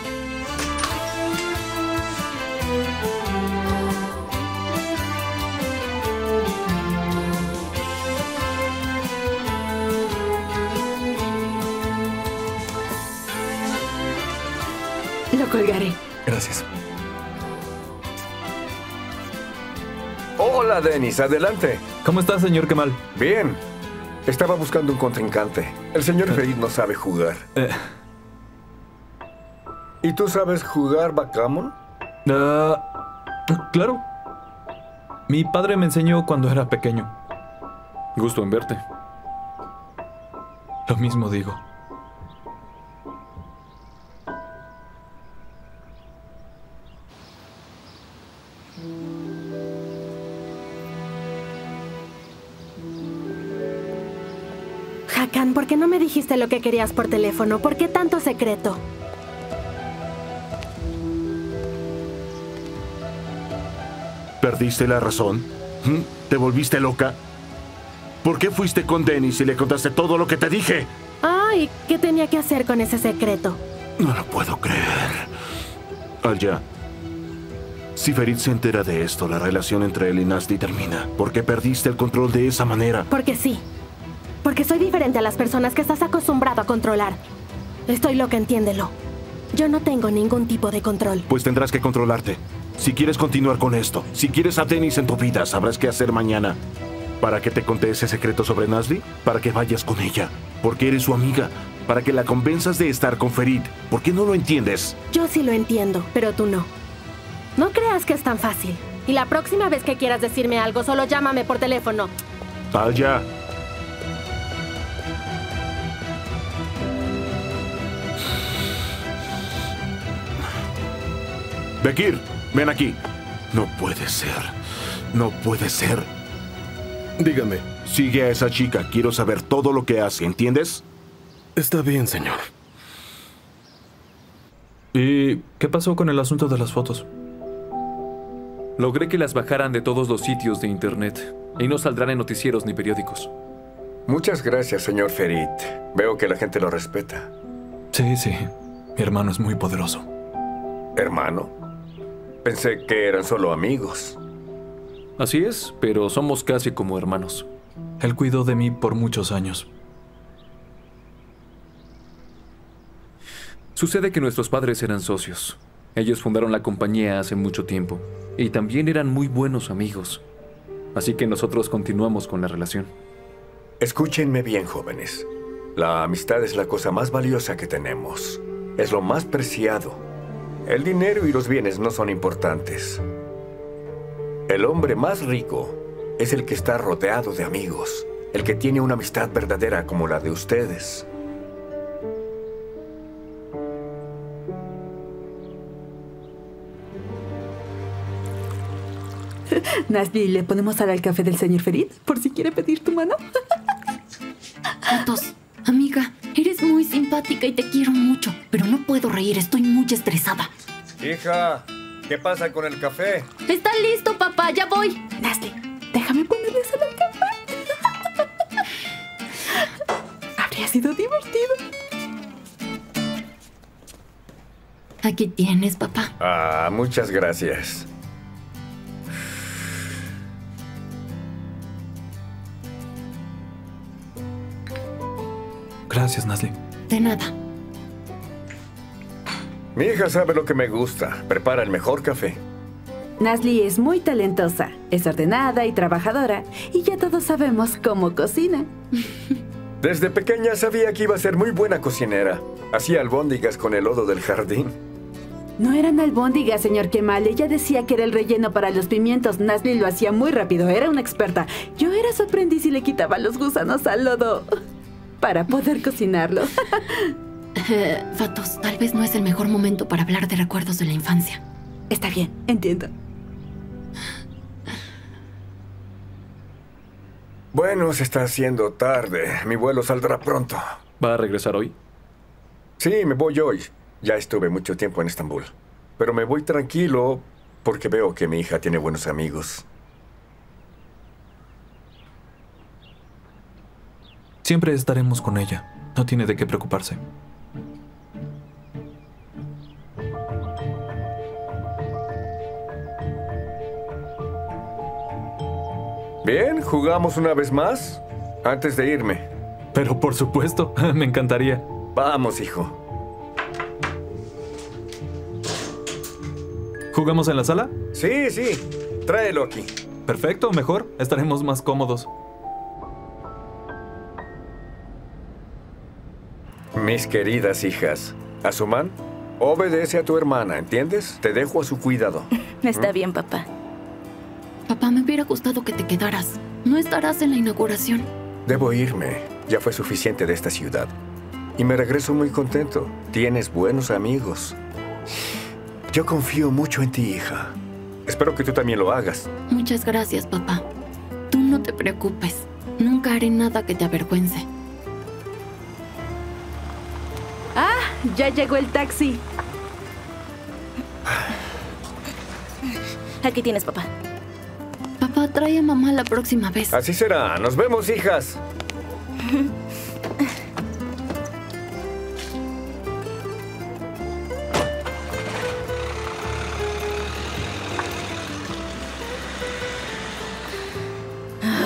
Colgaré. Gracias. Hola, Deniz. Adelante. ¿Cómo estás, señor Kemal? Bien. Estaba buscando un contrincante. El señor eh. Ferit no sabe jugar. Eh. ¿Y tú sabes jugar backgammon? Uh, claro. Mi padre me enseñó cuando era pequeño. Gusto en verte. Lo mismo digo. Hakan, ¿por qué no me dijiste lo que querías por teléfono? ¿Por qué tanto secreto? ¿Perdiste la razón? ¿Te volviste loca? ¿Por qué fuiste con Deniz y le contaste todo lo que te dije? Ay, ¿qué tenía que hacer con ese secreto? No lo puedo creer. Allá. Si Ferit se entera de esto, la relación entre él y Nazlı termina. ¿Por qué perdiste el control de esa manera? Porque sí. Porque soy diferente a las personas que estás acostumbrado a controlar. Estoy loca, entiéndelo. Yo no tengo ningún tipo de control. Pues tendrás que controlarte. Si quieres continuar con esto, si quieres a Deniz en tu vida, sabrás qué hacer mañana. ¿Para que te conté ese secreto sobre Nazlı? Para que vayas con ella. Porque eres su amiga. Para que la convenzas de estar con Ferit. ¿Por qué no lo entiendes? Yo sí lo entiendo, pero tú no. No creas que es tan fácil. Y la próxima vez que quieras decirme algo, solo llámame por teléfono. Vaya. Bekir, Ven aquí. No puede ser. No puede ser. Dígame. Sigue a esa chica. Quiero saber todo lo que hace, ¿entiendes? Está bien, señor. ¿Y qué pasó con el asunto de las fotos? Logré que las bajaran de todos los sitios de internet. Y no saldrán en noticieros ni periódicos. Muchas gracias, señor Ferit. Veo que la gente lo respeta. Sí, sí. Mi hermano es muy poderoso. ¿Hermano? Pensé que eran solo amigos. Así es, pero somos casi como hermanos. Él cuidó de mí por muchos años. Sucede que nuestros padres eran socios. Ellos fundaron la compañía hace mucho tiempo. Y también eran muy buenos amigos. Así que nosotros continuamos con la relación. Escúchenme bien, jóvenes. La amistad es la cosa más valiosa que tenemos. Es lo más preciado. El dinero y los bienes no son importantes. El hombre más rico es el que está rodeado de amigos. El que tiene una amistad verdadera como la de ustedes. Nazlı, ¿le podemos dar al café del señor Ferit? Por si quiere pedir tu mano. Fatoş, amiga, eres muy simpática y te quiero mucho, pero no puedo reír, estoy muy estresada. Hija, ¿qué pasa con el café? Está listo, papá, ya voy. Nazlı, déjame ponerle sal al café. Habría sido divertido. Aquí tienes, papá. Ah, muchas gracias. Gracias, Nazlı. De nada. Mi hija sabe lo que me gusta. Prepara el mejor café. Nazlı es muy talentosa. Es ordenada y trabajadora. Y ya todos sabemos cómo cocina. Desde pequeña sabía que iba a ser muy buena cocinera. Hacía albóndigas con el lodo del jardín. No eran albóndigas, señor Kemal. Ella decía que era el relleno para los pimientos. Nazlı lo hacía muy rápido. Era una experta. Yo era su aprendiz y le quitaba los gusanos al lodo. Para poder cocinarlo. eh, Fatoş, tal vez no es el mejor momento para hablar de recuerdos de la infancia. Está bien, entiendo. Bueno, se está haciendo tarde. Mi vuelo saldrá pronto. ¿Va a regresar hoy? Sí, me voy hoy. Ya estuve mucho tiempo en Estambul. Pero me voy tranquilo porque veo que mi hija tiene buenos amigos. Siempre estaremos con ella. No tiene de qué preocuparse. Bien, ¿jugamos una vez más? Antes de irme. Pero por supuesto, me encantaría. Vamos, hijo. ¿Jugamos en la sala? Sí, sí. Tráelo aquí. Perfecto, mejor. Estaremos más cómodos. Mis queridas hijas, Asuman, obedece a tu hermana, ¿entiendes? Te dejo a su cuidado. Está ¿Mm? bien, papá. Papá, me hubiera gustado que te quedaras. No estarás en la inauguración. Debo irme. Ya fue suficiente de esta ciudad. Y me regreso muy contento. Tienes buenos amigos. Yo confío mucho en ti, hija. Espero que tú también lo hagas. Muchas gracias, papá. Tú no te preocupes. Nunca haré nada que te avergüence. ¡Ah! ¡Ya llegó el taxi! Aquí tienes, papá. Papá, trae a mamá la próxima vez. Así será. ¡Nos vemos, hijas!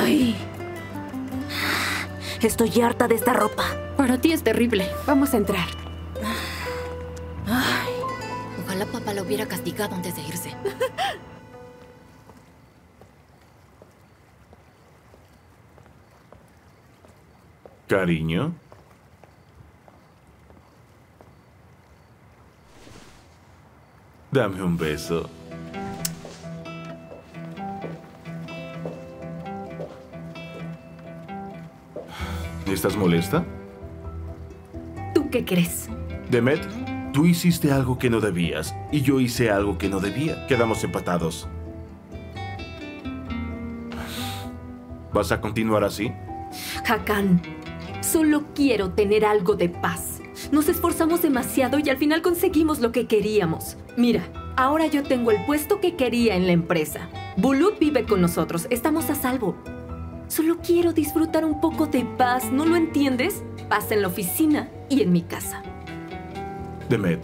Ay. Estoy harta de esta ropa. Para ti es terrible. Vamos a entrar. Ay. Ojalá papá lo hubiera castigado antes de irse. Cariño. Dame un beso. ¿Estás molesta? ¿Qué crees? Demet, Tú hiciste algo que no debías y yo hice algo que no debía. Quedamos empatados. ¿Vas a continuar así? Hakan, solo quiero tener algo de paz. Nos esforzamos demasiado y al final conseguimos lo que queríamos. Mira, ahora yo tengo el puesto que quería en la empresa. Bulut vive con nosotros. Estamos a salvo. Solo quiero disfrutar un poco de paz. ¿No lo entiendes? Paz en la oficina y en mi casa. Demet,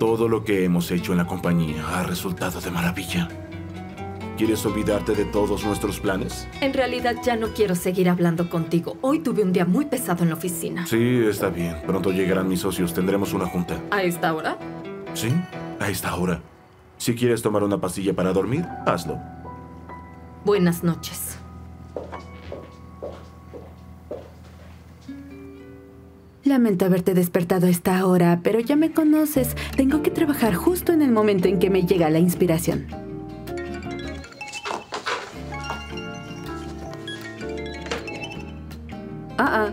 todo lo que hemos hecho en la compañía ha resultado de maravilla. ¿Quieres olvidarte de todos nuestros planes? En realidad ya no quiero seguir hablando contigo. Hoy tuve un día muy pesado en la oficina. Sí, está bien. Pronto llegarán mis socios. Tendremos una junta. ¿A esta hora? Sí, a esta hora. Si quieres tomar una pastilla para dormir, hazlo. Buenas noches. Lamento haberte despertado a esta hora, pero ya me conoces. Tengo que trabajar justo en el momento en que me llega la inspiración. Ah, ah.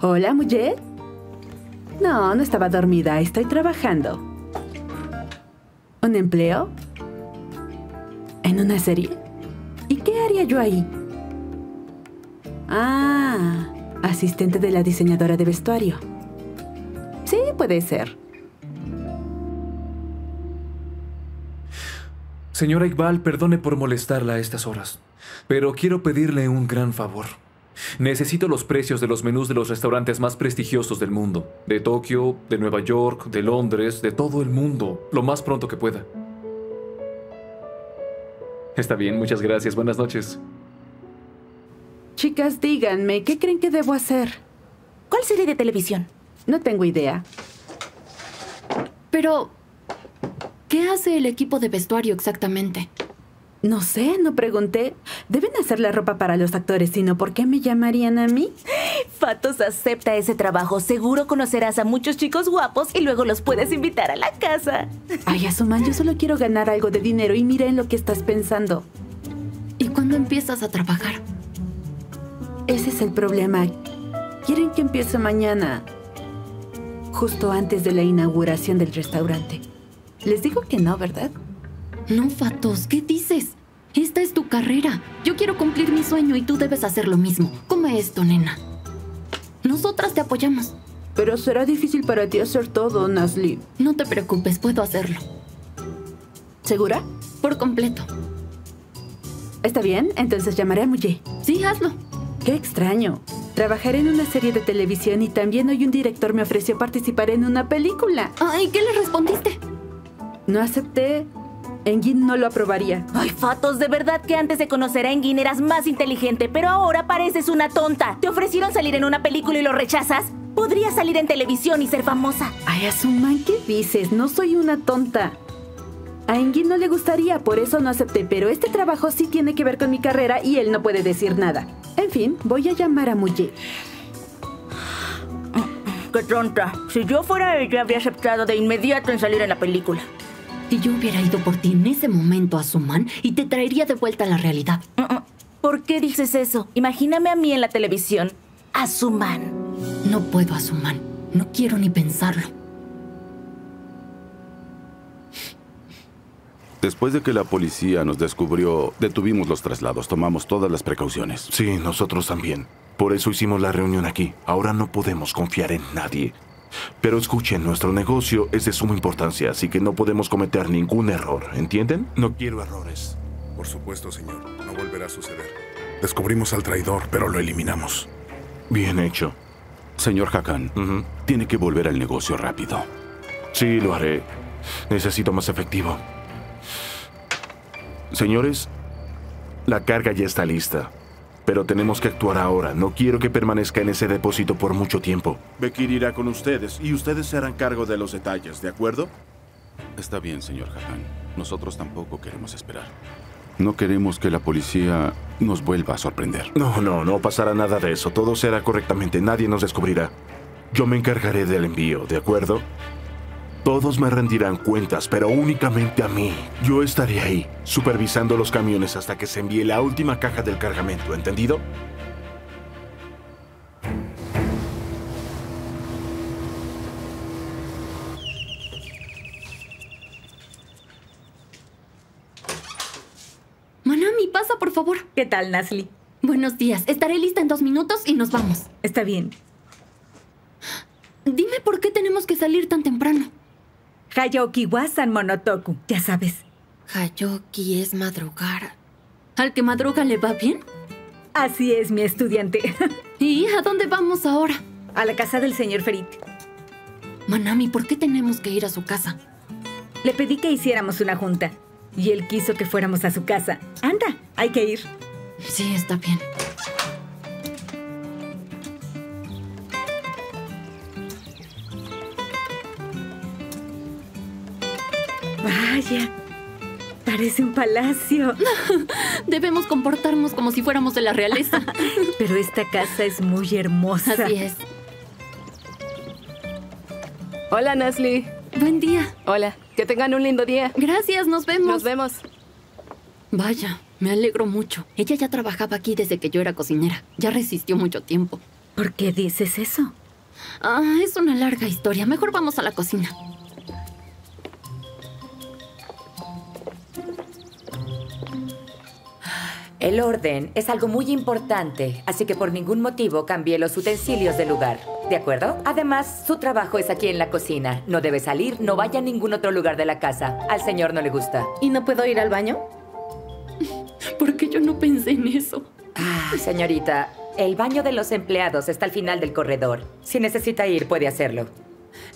Hola, mujer. No, no estaba dormida. Estoy trabajando. ¿Un empleo? ¿En una serie? ¿Y qué haría yo ahí? Ah... asistente de la diseñadora de vestuario. Sí, puede ser. Señora Iqbal, perdone por molestarla a estas horas, pero quiero pedirle un gran favor. Necesito los precios de los menús de los restaurantes más prestigiosos del mundo. De Tokio, de Nueva York, de Londres, de todo el mundo. Lo más pronto que pueda. Está bien, muchas gracias. Buenas noches. Chicas, díganme, ¿qué creen que debo hacer? ¿Cuál serie de televisión? No tengo idea. Pero, ¿qué hace el equipo de vestuario exactamente? No sé, no pregunté. Deben hacer la ropa para los actores, sino ¿por qué me llamarían a mí? Fatos, acepta ese trabajo. Seguro conocerás a muchos chicos guapos y luego los puedes invitar a la casa. Ay, Asuman, yo solo quiero ganar algo de dinero y mira en lo que estás pensando. ¿Y cuándo empiezas a trabajar? Ese es el problema. Quieren que empiece mañana, justo antes de la inauguración del restaurante. Les digo que no, ¿verdad? No, Fatoş, ¿qué dices? Esta es tu carrera. Yo quiero cumplir mi sueño y tú debes hacer lo mismo. Come esto, nena. Nosotras te apoyamos. Pero será difícil para ti hacer todo, Nazlı. No te preocupes, puedo hacerlo. ¿Segura? Por completo. Está bien, entonces llamaré a Muye. Sí, hazlo. ¡Qué extraño! Trabajaré en una serie de televisión y también hoy un director me ofreció participar en una película. ¡Ay! ¿Qué le respondiste? No acepté. Engin no lo aprobaría. ¡Ay, Fatoş! De verdad que antes de conocer a Engin eras más inteligente, pero ahora pareces una tonta. ¿Te ofrecieron salir en una película y lo rechazas? Podrías salir en televisión y ser famosa. ¡Ay, Asuman! ¿Qué dices? No soy una tonta. A Engin no le gustaría, por eso no acepté, pero este trabajo sí tiene que ver con mi carrera y él no puede decir nada. En fin, voy a llamar a Muye. ¡Qué tonta! Si yo fuera ella, habría aceptado de inmediato en salir en la película. Si yo hubiera ido por ti en ese momento, Asuman, y te traería de vuelta a la realidad. ¿Por qué dices eso? Imagíname a mí en la televisión. Asuman. No puedo, Asuman. No quiero ni pensarlo. Después de que la policía nos descubrió, detuvimos los traslados, tomamos todas las precauciones. Sí, nosotros también. Por eso hicimos la reunión aquí. Ahora no podemos confiar en nadie. Pero escuchen, nuestro negocio es de suma importancia, así que no podemos cometer ningún error, ¿entienden? No quiero errores. Por supuesto, señor. No volverá a suceder. Descubrimos al traidor, pero lo eliminamos. Bien hecho. Señor Hakan, uh-huh. Tiene que volver al negocio rápido. Sí, lo haré. Necesito más efectivo. Señores, la carga ya está lista, pero tenemos que actuar ahora. No quiero que permanezca en ese depósito por mucho tiempo. Bekir irá con ustedes y ustedes se harán cargo de los detalles, ¿de acuerdo? Está bien, señor Hakan. Nosotros tampoco queremos esperar. No queremos que la policía nos vuelva a sorprender. No, no, no pasará nada de eso. Todo se hará correctamente. Nadie nos descubrirá. Yo me encargaré del envío, ¿de acuerdo? Todos me rendirán cuentas, pero únicamente a mí. Yo estaré ahí, supervisando los camiones hasta que se envíe la última caja del cargamento, ¿entendido? pasa, por favor. ¿Qué tal, Nazlı? Buenos días. Estaré lista en dos minutos y nos vamos. Está bien. Dime por qué tenemos que salir tan temprano. Hayoki wa san monotoku. Ya sabes. Hayoki es madrugar. ¿Al que madruga le va bien? Así es, mi estudiante. ¿Y a dónde vamos ahora? A la casa del señor Ferit. Manami, ¿por qué tenemos que ir a su casa? Le pedí que hiciéramos una junta. Y él quiso que fuéramos a su casa. Anda, hay que ir. Sí, está bien. Vaya, parece un palacio. Debemos comportarnos como si fuéramos de la realeza. Pero esta casa es muy hermosa. Así es. Hola, Nazlı. Buen día. Hola. Que tengan un lindo día. Gracias, nos vemos. Nos vemos. Vaya, me alegro mucho. Ella ya trabajaba aquí desde que yo era cocinera. Ya resistió mucho tiempo. ¿Por qué dices eso? Ah, es una larga historia. Mejor vamos a la cocina. El orden es algo muy importante, así que por ningún motivo cambie los utensilios del lugar. ¿De acuerdo? Además, su trabajo es aquí en la cocina. No debe salir, no vaya a ningún otro lugar de la casa. Al señor no le gusta. ¿Y no puedo ir al baño? ¿Por qué yo no pensé en eso? Ah, señorita, el baño de los empleados está al final del corredor. Si necesita ir, puede hacerlo.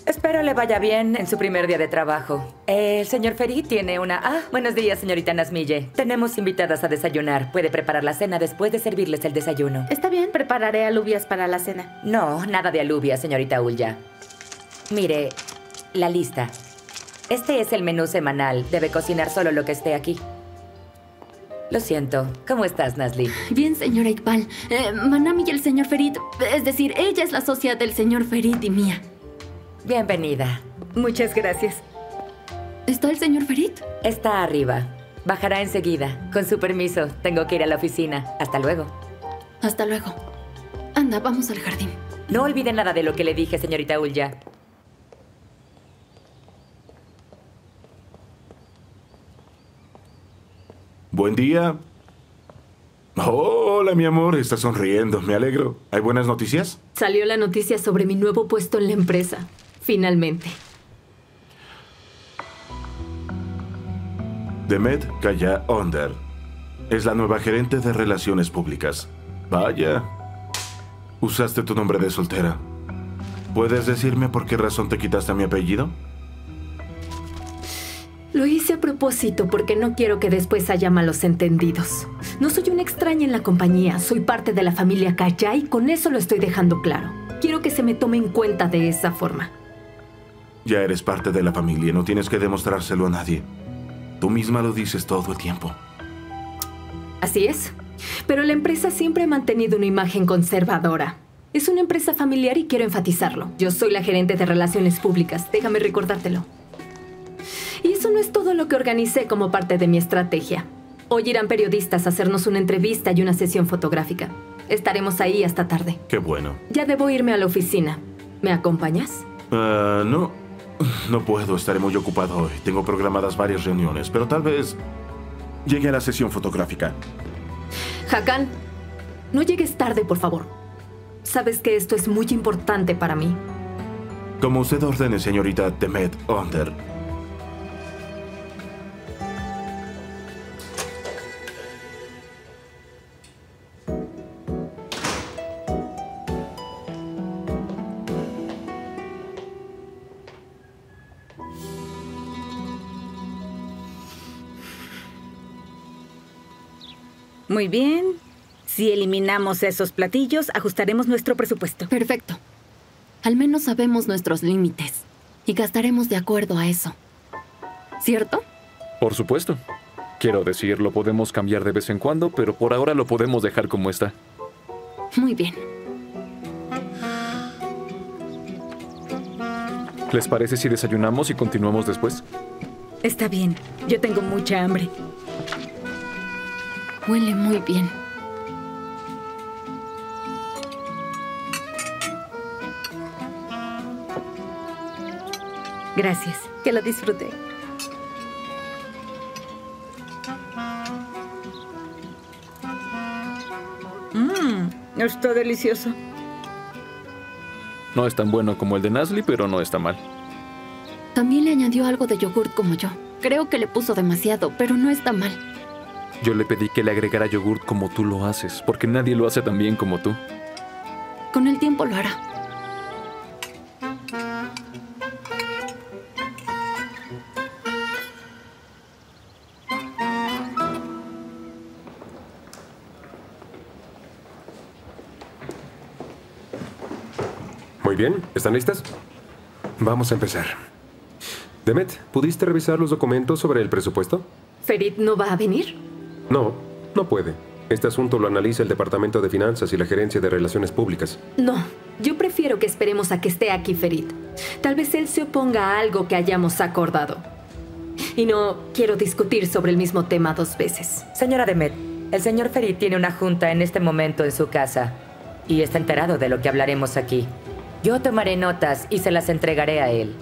Espero le vaya bien en su primer día de trabajo. El señor Ferit tiene una... Ah, buenos días, señorita Nazmille. Tenemos invitadas a desayunar. Puede preparar la cena después de servirles el desayuno. Está bien, prepararé alubias para la cena. No, nada de alubias, señorita Ülya. Mire, la lista. Este es el menú semanal. Debe cocinar solo lo que esté aquí. Lo siento. ¿Cómo estás, Nazlı? Bien, señora Iqbal. Eh, Manami y el señor Ferit... Es decir, ella es la socia del señor Ferit y mía. Bienvenida. Muchas gracias. ¿Está el señor Ferit? Está arriba. Bajará enseguida. Con su permiso, tengo que ir a la oficina. Hasta luego. Hasta luego. Anda, vamos al jardín. No olvide nada de lo que le dije, señorita Ülya. Buen día. Oh, hola, mi amor. Estás sonriendo. Me alegro. ¿Hay buenas noticias? Salió la noticia sobre mi nuevo puesto en la empresa. Finalmente. Demet Kaya Onder es la nueva gerente de Relaciones Públicas. Vaya. Usaste tu nombre de soltera. ¿Puedes decirme por qué razón te quitaste mi apellido? Lo hice a propósito porque no quiero que después haya malos entendidos. No soy una extraña en la compañía. Soy parte de la familia Kaya y con eso lo estoy dejando claro. Quiero que se me tome en cuenta de esa forma. Ya eres parte de la familia, no tienes que demostrárselo a nadie. Tú misma lo dices todo el tiempo. Así es. Pero la empresa siempre ha mantenido una imagen conservadora. Es una empresa familiar y quiero enfatizarlo. Yo soy la gerente de Relaciones Públicas, déjame recordártelo. Y eso no es todo lo que organicé como parte de mi estrategia. Hoy irán periodistas a hacernos una entrevista y una sesión fotográfica. Estaremos ahí hasta tarde. Qué bueno. Ya debo irme a la oficina. ¿Me acompañas? Uh, no. No puedo, estaré muy ocupado hoy. Tengo programadas varias reuniones, pero tal vez llegue a la sesión fotográfica. Hakan, no llegues tarde, por favor. Sabes que esto es muy importante para mí. Como usted ordene, señorita Demet Onder. Muy bien. Si eliminamos esos platillos, ajustaremos nuestro presupuesto. Perfecto. Al menos sabemos nuestros límites y gastaremos de acuerdo a eso. ¿Cierto? Por supuesto. Quiero decir, lo podemos cambiar de vez en cuando, pero por ahora lo podemos dejar como está. Muy bien. ¿Les parece si desayunamos y continuamos después? Está bien. Yo tengo mucha hambre. Huele muy bien. Gracias. Que lo disfrute. Está delicioso. No es tan bueno como el de Nazlı, pero no está mal. También le añadió algo de yogurt como yo. Creo que le puso demasiado, pero no está mal. Yo le pedí que le agregara yogurt como tú lo haces, porque nadie lo hace tan bien como tú. Con el tiempo lo hará. Muy bien, ¿están listas? Vamos a empezar. Demet, ¿pudiste revisar los documentos sobre el presupuesto? ¿Ferit no va a venir? No, no puede. Este asunto lo analiza el Departamento de Finanzas y la Gerencia de Relaciones Públicas. No, yo prefiero que esperemos a que esté aquí Ferit. Tal vez él se oponga a algo que hayamos acordado. Y no quiero discutir sobre el mismo tema dos veces. Señora Demet, el señor Ferit tiene una junta en este momento en su casa y está enterado de lo que hablaremos aquí. Yo tomaré notas y se las entregaré a él.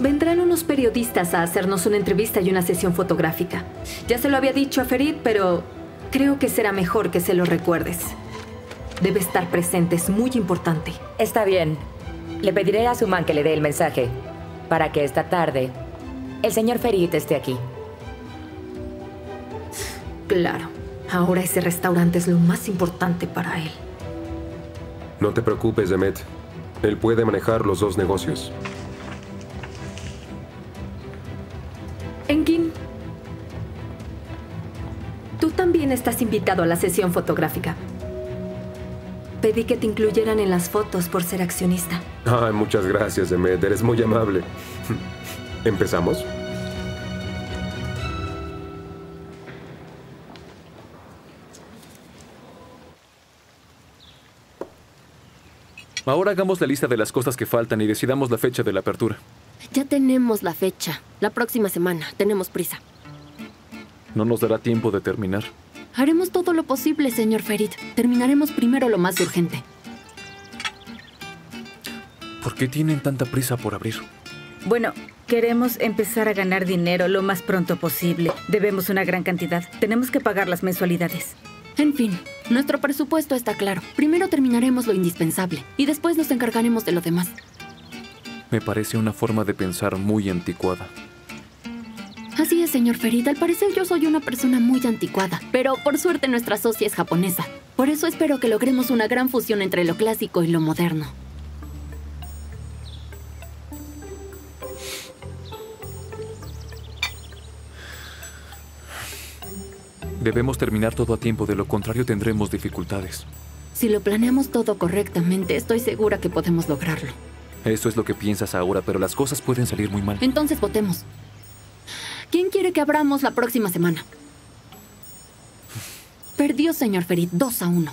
Vendrán unos periodistas a hacernos una entrevista y una sesión fotográfica. Ya se lo había dicho a Ferit, pero creo que será mejor que se lo recuerdes. Debe estar presente, es muy importante. Está bien. Le pediré a Asuman que le dé el mensaje para que esta tarde el señor Ferit esté aquí. Claro. Ahora ese restaurante es lo más importante para él. No te preocupes, Demet. Él puede manejar los dos negocios. Engin, tú también estás invitado a la sesión fotográfica. Pedí que te incluyeran en las fotos por ser accionista. Ay, muchas gracias, Demet. Eres muy amable. ¿Empezamos? Ahora hagamos la lista de las cosas que faltan y decidamos la fecha de la apertura. Ya tenemos la fecha. La próxima semana. Tenemos prisa. No nos dará tiempo de terminar. Haremos todo lo posible, señor Ferit. Terminaremos primero lo más urgente. ¿Por qué tienen tanta prisa por abrir? Bueno, queremos empezar a ganar dinero lo más pronto posible. Debemos una gran cantidad. Tenemos que pagar las mensualidades. En fin, nuestro presupuesto está claro. Primero terminaremos lo indispensable y después nos encargaremos de lo demás. Me parece una forma de pensar muy anticuada. Así es, señor Ferit. Al parecer yo soy una persona muy anticuada, pero por suerte nuestra socia es japonesa. Por eso espero que logremos una gran fusión entre lo clásico y lo moderno. Debemos terminar todo a tiempo, de lo contrario tendremos dificultades. Si lo planeamos todo correctamente, estoy segura que podemos lograrlo. Eso es lo que piensas ahora, pero las cosas pueden salir muy mal. Entonces votemos. ¿Quién quiere que abramos la próxima semana? Perdió, señor Ferit, dos a uno.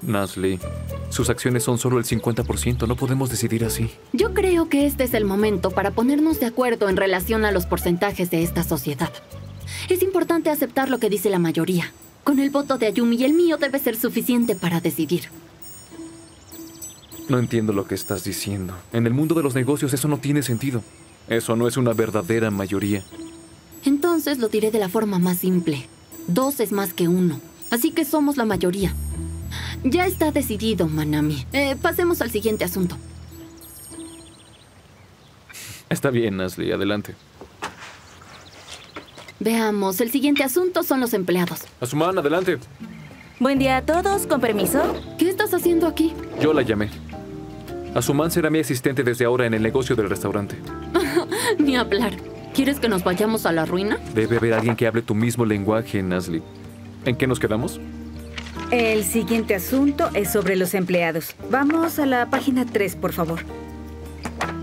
Nazlı, sus acciones son solo el cincuenta por ciento. No podemos decidir así. Yo creo que este es el momento para ponernos de acuerdo en relación a los porcentajes de esta sociedad. Es importante aceptar lo que dice la mayoría. Con el voto de Ayumi y el mío debe ser suficiente para decidir. No entiendo lo que estás diciendo. En el mundo de los negocios eso no tiene sentido. Eso no es una verdadera mayoría. Entonces lo diré de la forma más simple. Dos es más que uno. Así que somos la mayoría. Ya está decidido, Manami. Eh, pasemos al siguiente asunto. Está bien, Nazlı. Adelante. Veamos, el siguiente asunto son los empleados. Asuman, adelante. Buen día a todos, con permiso. ¿Qué estás haciendo aquí? Yo la llamé. Asuman será mi asistente desde ahora en el negocio del restaurante. Ni hablar. ¿Quieres que nos vayamos a la ruina? Debe haber alguien que hable tu mismo lenguaje, Nazlı. ¿En qué nos quedamos? El siguiente asunto es sobre los empleados. Vamos a la página tres, por favor.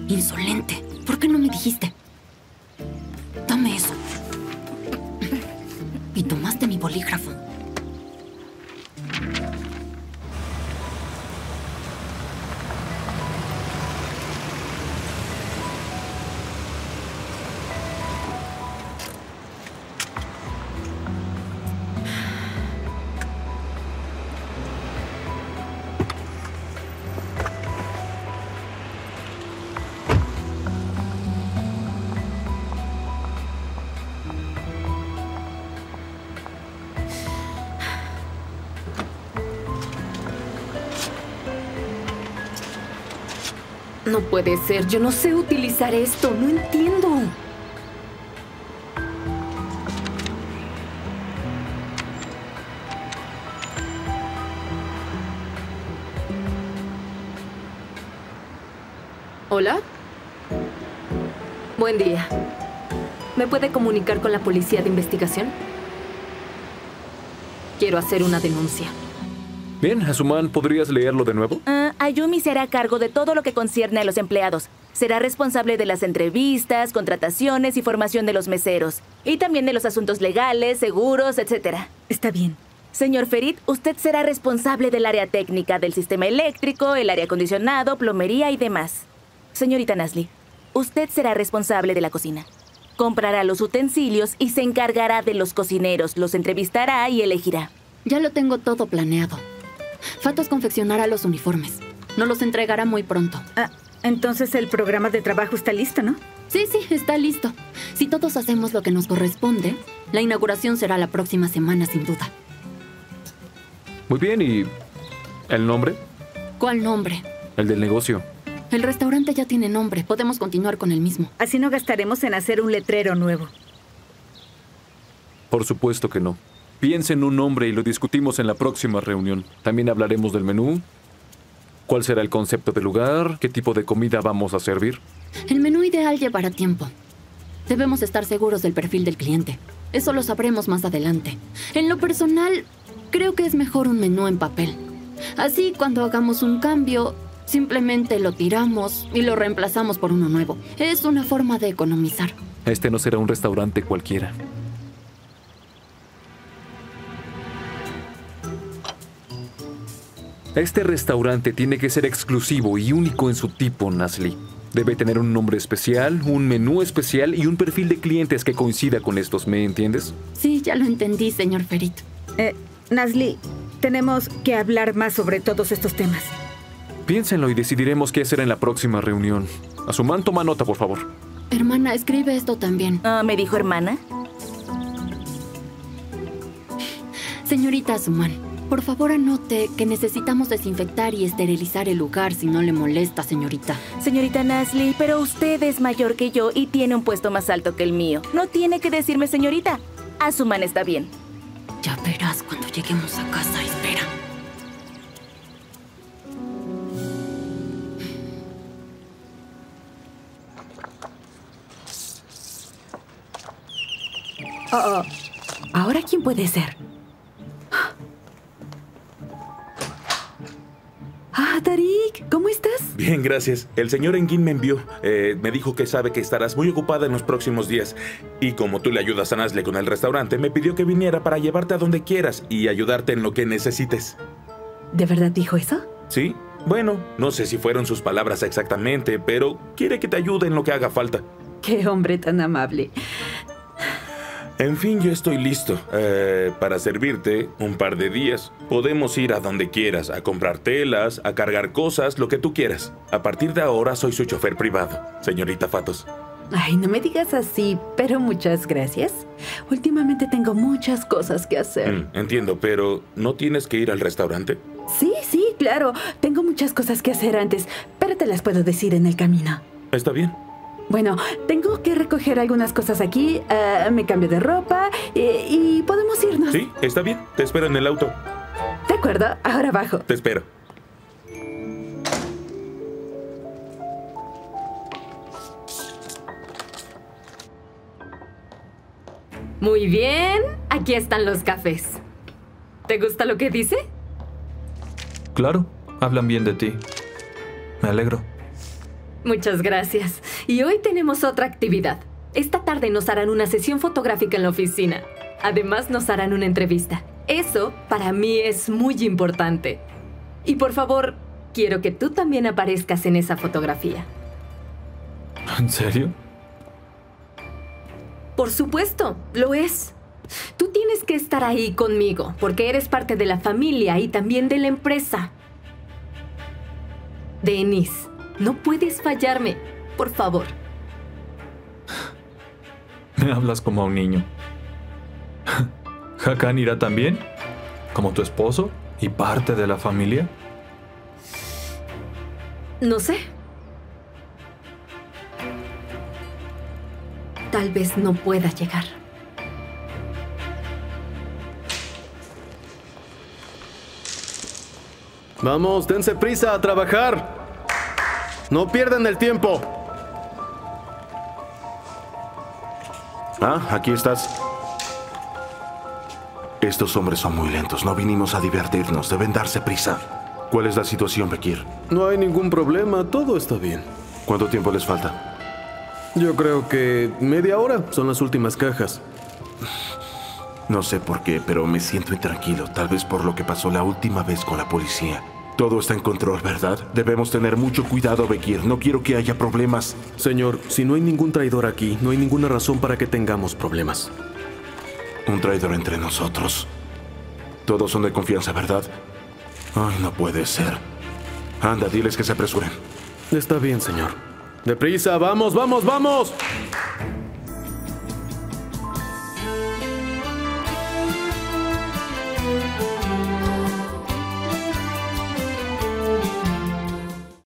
Insolente. ¿Por qué no me dijiste? Dame eso. Y tomaste mi bolígrafo. No puede ser, yo no sé utilizar esto, no entiendo. ¿Hola? Buen día. ¿Me puede comunicar con la policía de investigación? Quiero hacer una denuncia. Bien, Asuman, ¿podrías leerlo de nuevo? Uh, Ayumi será a cargo de todo lo que concierne a los empleados. Será responsable de las entrevistas, contrataciones y formación de los meseros. Y también de los asuntos legales, seguros, etcétera. Está bien. Señor Ferit, usted será responsable del área técnica, del sistema eléctrico, el aire acondicionado, plomería y demás. Señorita Nazlı, usted será responsable de la cocina. Comprará los utensilios y se encargará de los cocineros, los entrevistará y elegirá. Ya lo tengo todo planeado. Fatoş confeccionará los uniformes. Nos los entregará muy pronto. Ah, entonces el programa de trabajo está listo, ¿no? Sí, sí, está listo. Si todos hacemos lo que nos corresponde, la inauguración será la próxima semana, sin duda. Muy bien, ¿y el nombre? ¿Cuál nombre? El del negocio. El restaurante ya tiene nombre. Podemos continuar con el mismo. Así no gastaremos en hacer un letrero nuevo. Por supuesto que no. Piensa en un nombre y lo discutimos en la próxima reunión. También hablaremos del menú. ¿Cuál será el concepto del lugar? ¿Qué tipo de comida vamos a servir? El menú ideal llevará tiempo. Debemos estar seguros del perfil del cliente. Eso lo sabremos más adelante. En lo personal, creo que es mejor un menú en papel. Así, cuando hagamos un cambio, simplemente lo tiramos y lo reemplazamos por uno nuevo. Es una forma de economizar. Este no será un restaurante cualquiera. Este restaurante tiene que ser exclusivo y único en su tipo, Nazlı. Debe tener un nombre especial, un menú especial y un perfil de clientes que coincida con estos. ¿Me entiendes? Sí, ya lo entendí, señor Ferit. Eh, Nazlı, tenemos que hablar más sobre todos estos temas. Piénsenlo y decidiremos qué hacer en la próxima reunión. Asuman, toma nota, por favor. Hermana, escribe esto también. Ah, ¿me dijo hermana? Señorita Asuman, por favor, anote que necesitamos desinfectar y esterilizar el lugar, si no le molesta, señorita. Señorita Nazlı, pero usted es mayor que yo y tiene un puesto más alto que el mío. No tiene que decirme, señorita. Asuman está bien. Ya verás cuando lleguemos a casa, espera. Oh, oh. ¿Ahora quién puede ser? Ah, Tarik, ¿cómo estás? Bien, gracias. El señor Engin me envió. Eh, me dijo que sabe que estarás muy ocupada en los próximos días. Y como tú le ayudas a Nazlı con el restaurante, me pidió que viniera para llevarte a donde quieras y ayudarte en lo que necesites. ¿De verdad dijo eso? Sí. Bueno, no sé si fueron sus palabras exactamente, pero quiere que te ayude en lo que haga falta. Qué hombre tan amable. En fin, yo estoy listo. Eh, para servirte un par de días. Podemos ir a donde quieras, a comprar telas, a cargar cosas, lo que tú quieras. A partir de ahora soy su chofer privado, señorita Fatoş. Ay, no me digas así, pero muchas gracias. Últimamente tengo muchas cosas que hacer. Mm, entiendo, pero ¿no tienes que ir al restaurante? Sí, sí, claro. Tengo muchas cosas que hacer antes, pero te las puedo decir en el camino. Está bien. Bueno, tengo que recoger algunas cosas aquí, uh, me cambio de ropa y, y podemos irnos. Sí, está bien. Te espero en el auto. De acuerdo, ahora bajo. Te espero. Muy bien, aquí están los cafés. ¿Te gusta lo que dice? Claro, hablan bien de ti. Me alegro. Muchas gracias. Y hoy tenemos otra actividad. Esta tarde nos harán una sesión fotográfica en la oficina. Además, nos harán una entrevista. Eso, para mí, es muy importante. Y por favor, quiero que tú también aparezcas en esa fotografía. ¿En serio? Por supuesto, lo es. Tú tienes que estar ahí conmigo, porque eres parte de la familia y también de la empresa. Deniz, no puedes fallarme. Por favor. Me hablas como a un niño. ¿Hakan irá también? ¿Como tu esposo y parte de la familia? No sé. tal vez no pueda llegar. Vamos, dense prisa a trabajar. No pierdan el tiempo. Ah, aquí estás. Estos hombres son muy lentos. No vinimos a divertirnos. Deben darse prisa. ¿Cuál es la situación, Bekir? No hay ningún problema. Todo está bien. ¿Cuánto tiempo les falta? Yo creo que media hora. Son las últimas cajas. No sé por qué, pero me siento intranquilo. Tal vez por lo que pasó la última vez con la policía. Todo está en control, ¿verdad? Debemos tener mucho cuidado, Bekir. No quiero que haya problemas. Señor, si no hay ningún traidor aquí, no hay ninguna razón para que tengamos problemas. Un traidor entre nosotros. Todos son de confianza, ¿verdad? Ay, no puede ser. Anda, diles que se apresuren. Está bien, señor. ¡Deprisa! ¡Vamos, vamos, vamos!